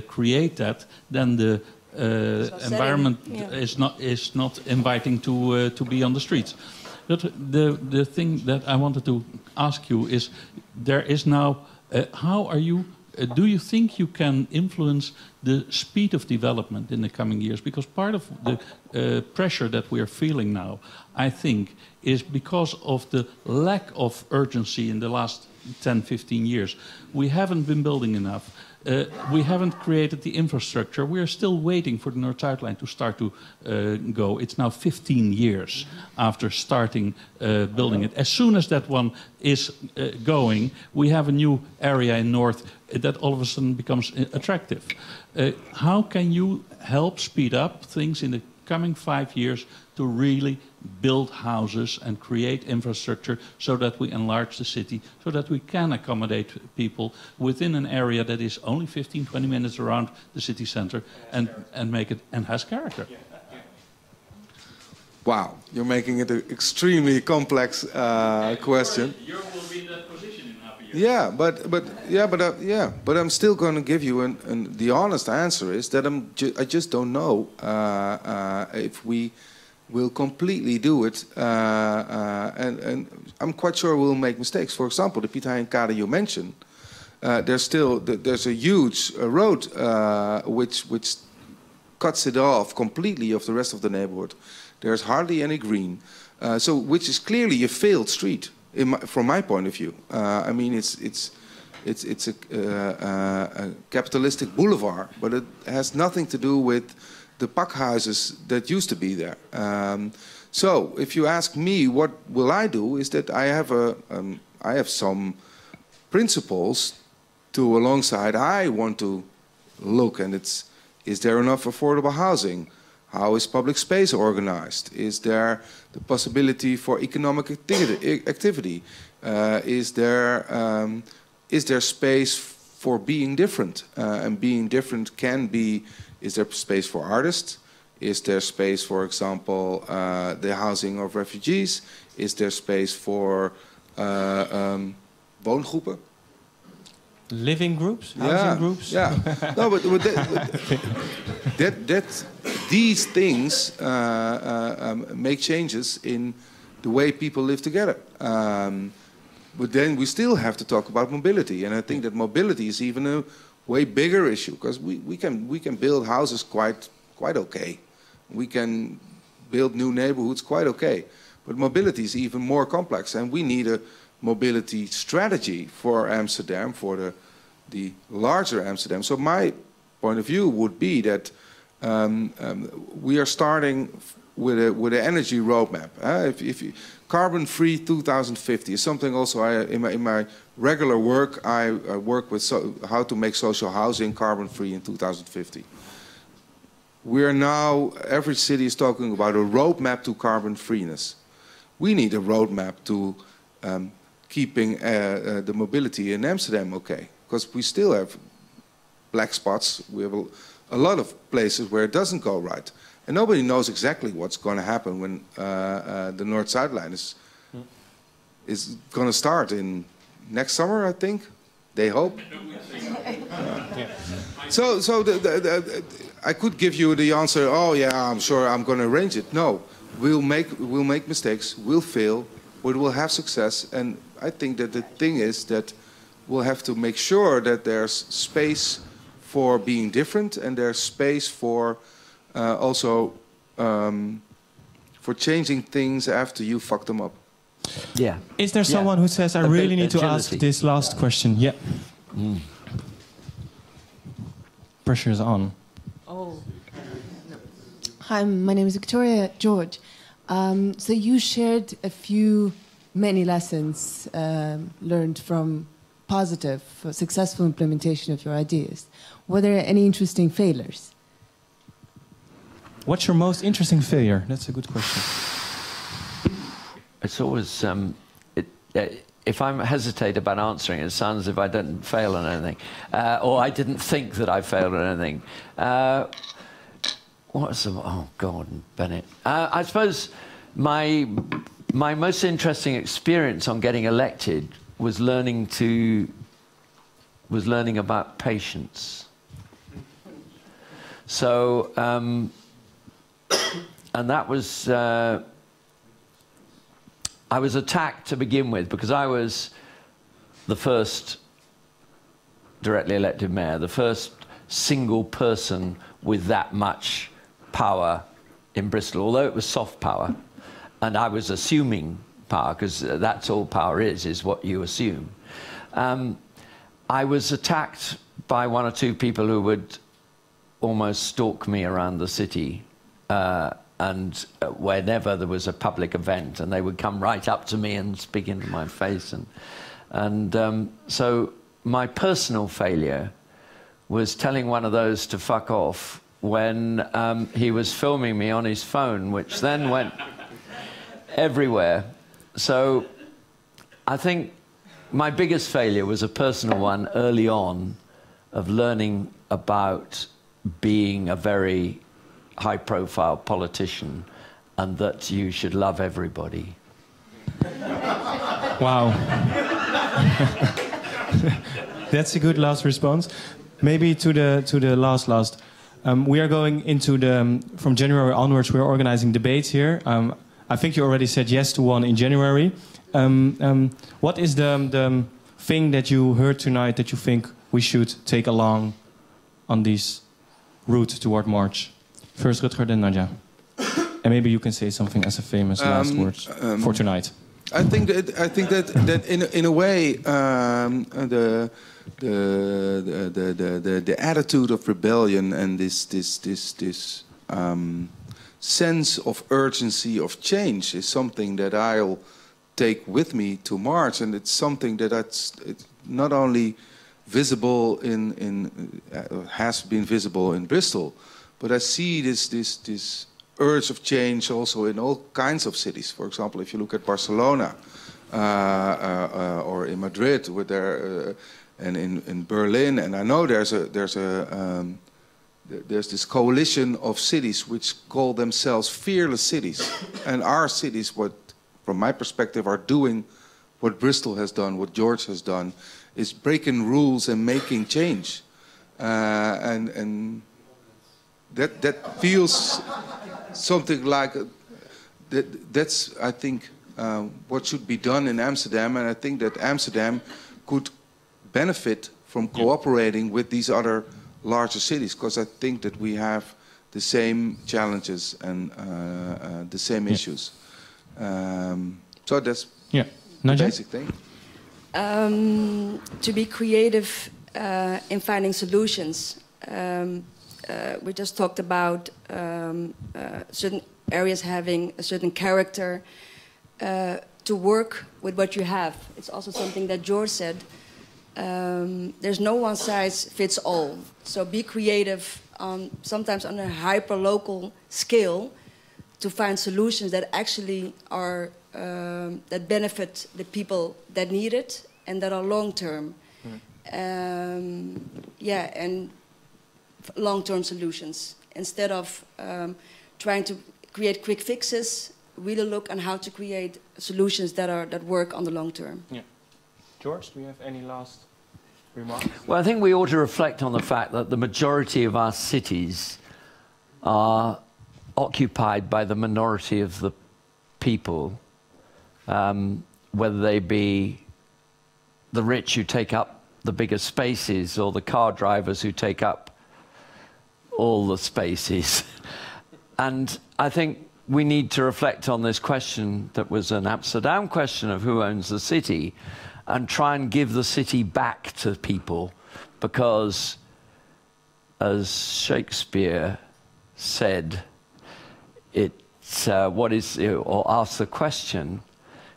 create that, then the environment is not inviting to be on the streets. The thing that I wanted to ask you is, there is now, how are you, do you think you can influence the speed of development in the coming years? Because part of the pressure that we are feeling now, I think, is because of the lack of urgency in the last 10, 15 years. We haven't been building enough. We haven't created the infrastructure. We are still waiting for the North-South line to start to go. It's now 15 years after starting building it. As soon as that one is going, we have a new area in North that all of a sudden becomes attractive. How can you help speed up things in the coming 5 years to really build houses and create infrastructure so that we enlarge the city, so that we can accommodate people within an area that is only 15, 20 minutes around the city center and make it and has character? Wow, you're making it an extremely complex question. You will be in that position in half a year. Yeah, but I'm still going to give you the honest answer is that I just don't know if we will completely do it, and I'm quite sure we'll make mistakes. For example, the Piet Heinkade you mentioned, there's a huge road which cuts it off completely of the rest of the neighborhood. There's hardly any green, which is clearly a failed street from my point of view. I mean, it's a capitalistic boulevard, but it has nothing to do with the pakhouses that used to be there. So if you ask me what will I do, is that I have some principles to alongside I want to look, and it's, is there enough affordable housing? How is public space organized? Is there the possibility for economic activity? Is there space for being different? And being different can be, is there space for artists? Is there space, for example, the housing of refugees? Is there space for woongroepen? Living groups, housing groups. Yeah, no, but these things make changes in the way people live together. But then we still have to talk about mobility, and I think that mobility is even a way bigger issue, because we can build houses quite okay, we can build new neighborhoods quite okay, but mobility is even more complex, and we need a mobility strategy for Amsterdam, for the larger Amsterdam. So my point of view would be that we are starting with an energy roadmap. Carbon-free 2050 is something also I, in my regular work, I work with how to make social housing carbon-free in 2050. We are now, every city is talking about a roadmap to carbon-freeness. We need a roadmap to keeping the mobility in Amsterdam okay, because we still have black spots. We have a lot of places where it doesn't go right, and nobody knows exactly what's going to happen when the north-south line is going to start in next summer, I think. They hope. So I could give you the answer. Oh yeah, I'm sure I'm going to arrange it. No, we'll make mistakes. We'll fail. But we'll have success, and I think that the thing is that we'll have to make sure that there's space for being different, and there's space for also for changing things after you fuck them up. Yeah. Is there someone who says, I really need to ask this last question? Yeah. Mm. Pressure is on. Oh. No. Hi, my name is Victoria George. So you shared many lessons learned from positive, successful implementation of your ideas. Were there any interesting failures? What's your most interesting failure? That's a good question. It's always, if I hesitate about answering, it sounds as if I didn't fail on anything, or I didn't think that I failed on anything. Oh, Gordon Bennett. I suppose my most interesting experience on getting elected was learning about patience. So, and that was I was attacked to begin with because I was the first directly elected mayor, the first single person with that much power in Bristol, although it was soft power, and I was assuming power, because that's all power is what you assume. I was attacked by one or two people who would almost stalk me around the city, and whenever there was a public event, and they would come right up to me and speak into my face, and so my personal failure was telling one of those to fuck off when he was filming me on his phone, which then went everywhere. So I think my biggest failure was a personal one early on, of learning about being a very high-profile politician and that you should love everybody. Wow. That's a good last response. Maybe to the last. We are going into the, from January onwards, we're organizing debates here. I think you already said yes to one in January. What is the thing that you heard tonight that you think we should take along on this route toward March? First Rutger, then Nadia. And maybe you can say something as a famous last words for tonight. I think that in a way, the attitude of rebellion and this sense of urgency of change is something that I'll take with me to March, and it's something that's not only visible has been visible in Bristol, but I see this urge of change also in all kinds of cities. For example, if you look at Barcelona or in Madrid, with their and in Berlin, and I know there's a there's this coalition of cities which call themselves fearless cities. And our cities, what, from my perspective, are doing what Bristol has done, what George has done, is breaking rules and making change. And that feels something like, that's, I think, what should be done in Amsterdam. And I think that Amsterdam could benefit from cooperating with these other larger cities, because I think that we have the same challenges and the same issues. So that's the basic thing. To be creative in finding solutions. We just talked about certain areas having a certain character. To work with what you have. It's also something that George said. There's no one size fits all. So be creative, sometimes on a hyper-local scale, to find solutions that actually are, that benefit the people that need it and that are long-term. Yeah, and long-term solutions. Instead of trying to create quick fixes, really look on how to create solutions that are work on the long term. Yeah. George, do you have any last remarks? Well, I think we ought to reflect on the fact that the majority of our cities are occupied by the minority of the people, whether they be the rich who take up the bigger spaces or the car drivers who take up all the spaces. And I think we need to reflect on this question that was an Amsterdam question of who owns the city, and try and give the city back to people, because, as Shakespeare said, it's what is, or asked the question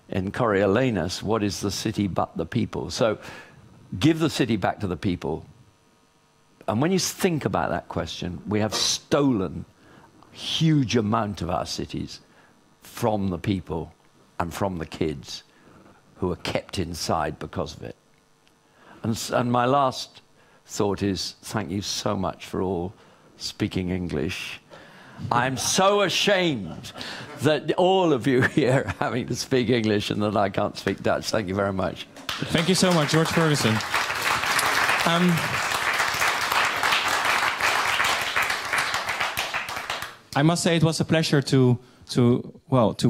in Coriolanus, what is the city but the people? So give the city back to the people. And when you think about that question, we have stolen huge amount of our cities from the people and from the kids who are kept inside because of it. And my last thought is, thank you so much for all speaking English. I'm so ashamed that all of you here are having to speak English and that I can't speak Dutch. Thank you very much. Thank you so much, George Ferguson. I must say it was a pleasure to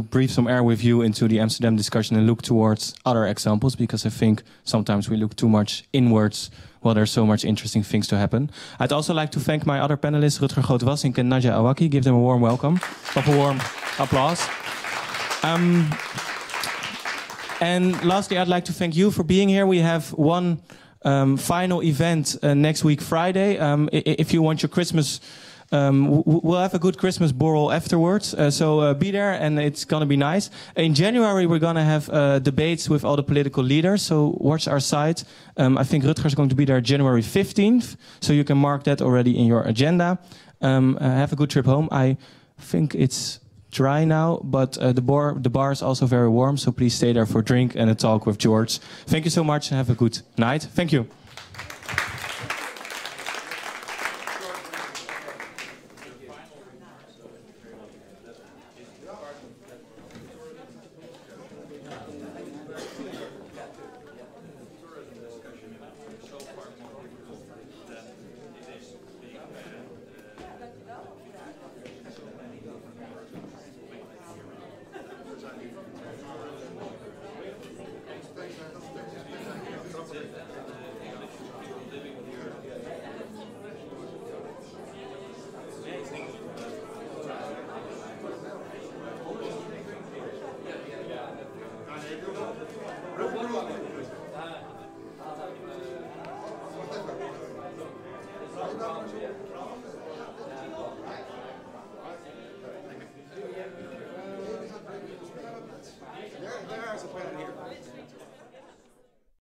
breathe some air with you into the Amsterdam discussion and look towards other examples, because I think sometimes we look too much inwards while there's so much interesting things to happen. I'd also like to thank my other panelists, Rutger Groot-Wassink and Najat Aouaki. Give them a warm welcome, of a warm applause. And lastly, I'd like to thank you for being here. We have one final event next week, Friday. If you want your Christmas... we'll have a good Christmas borrel afterwards, so be there, and it's going to be nice. In January, we're going to have debates with all the political leaders, so watch our site. I think Rutger is going to be there January 15th, so you can mark that already in your agenda. Have a good trip home. I think it's dry now, but the bar is also very warm, so please stay there for a drink and a talk with George. Thank you so much, and have a good night. Thank you.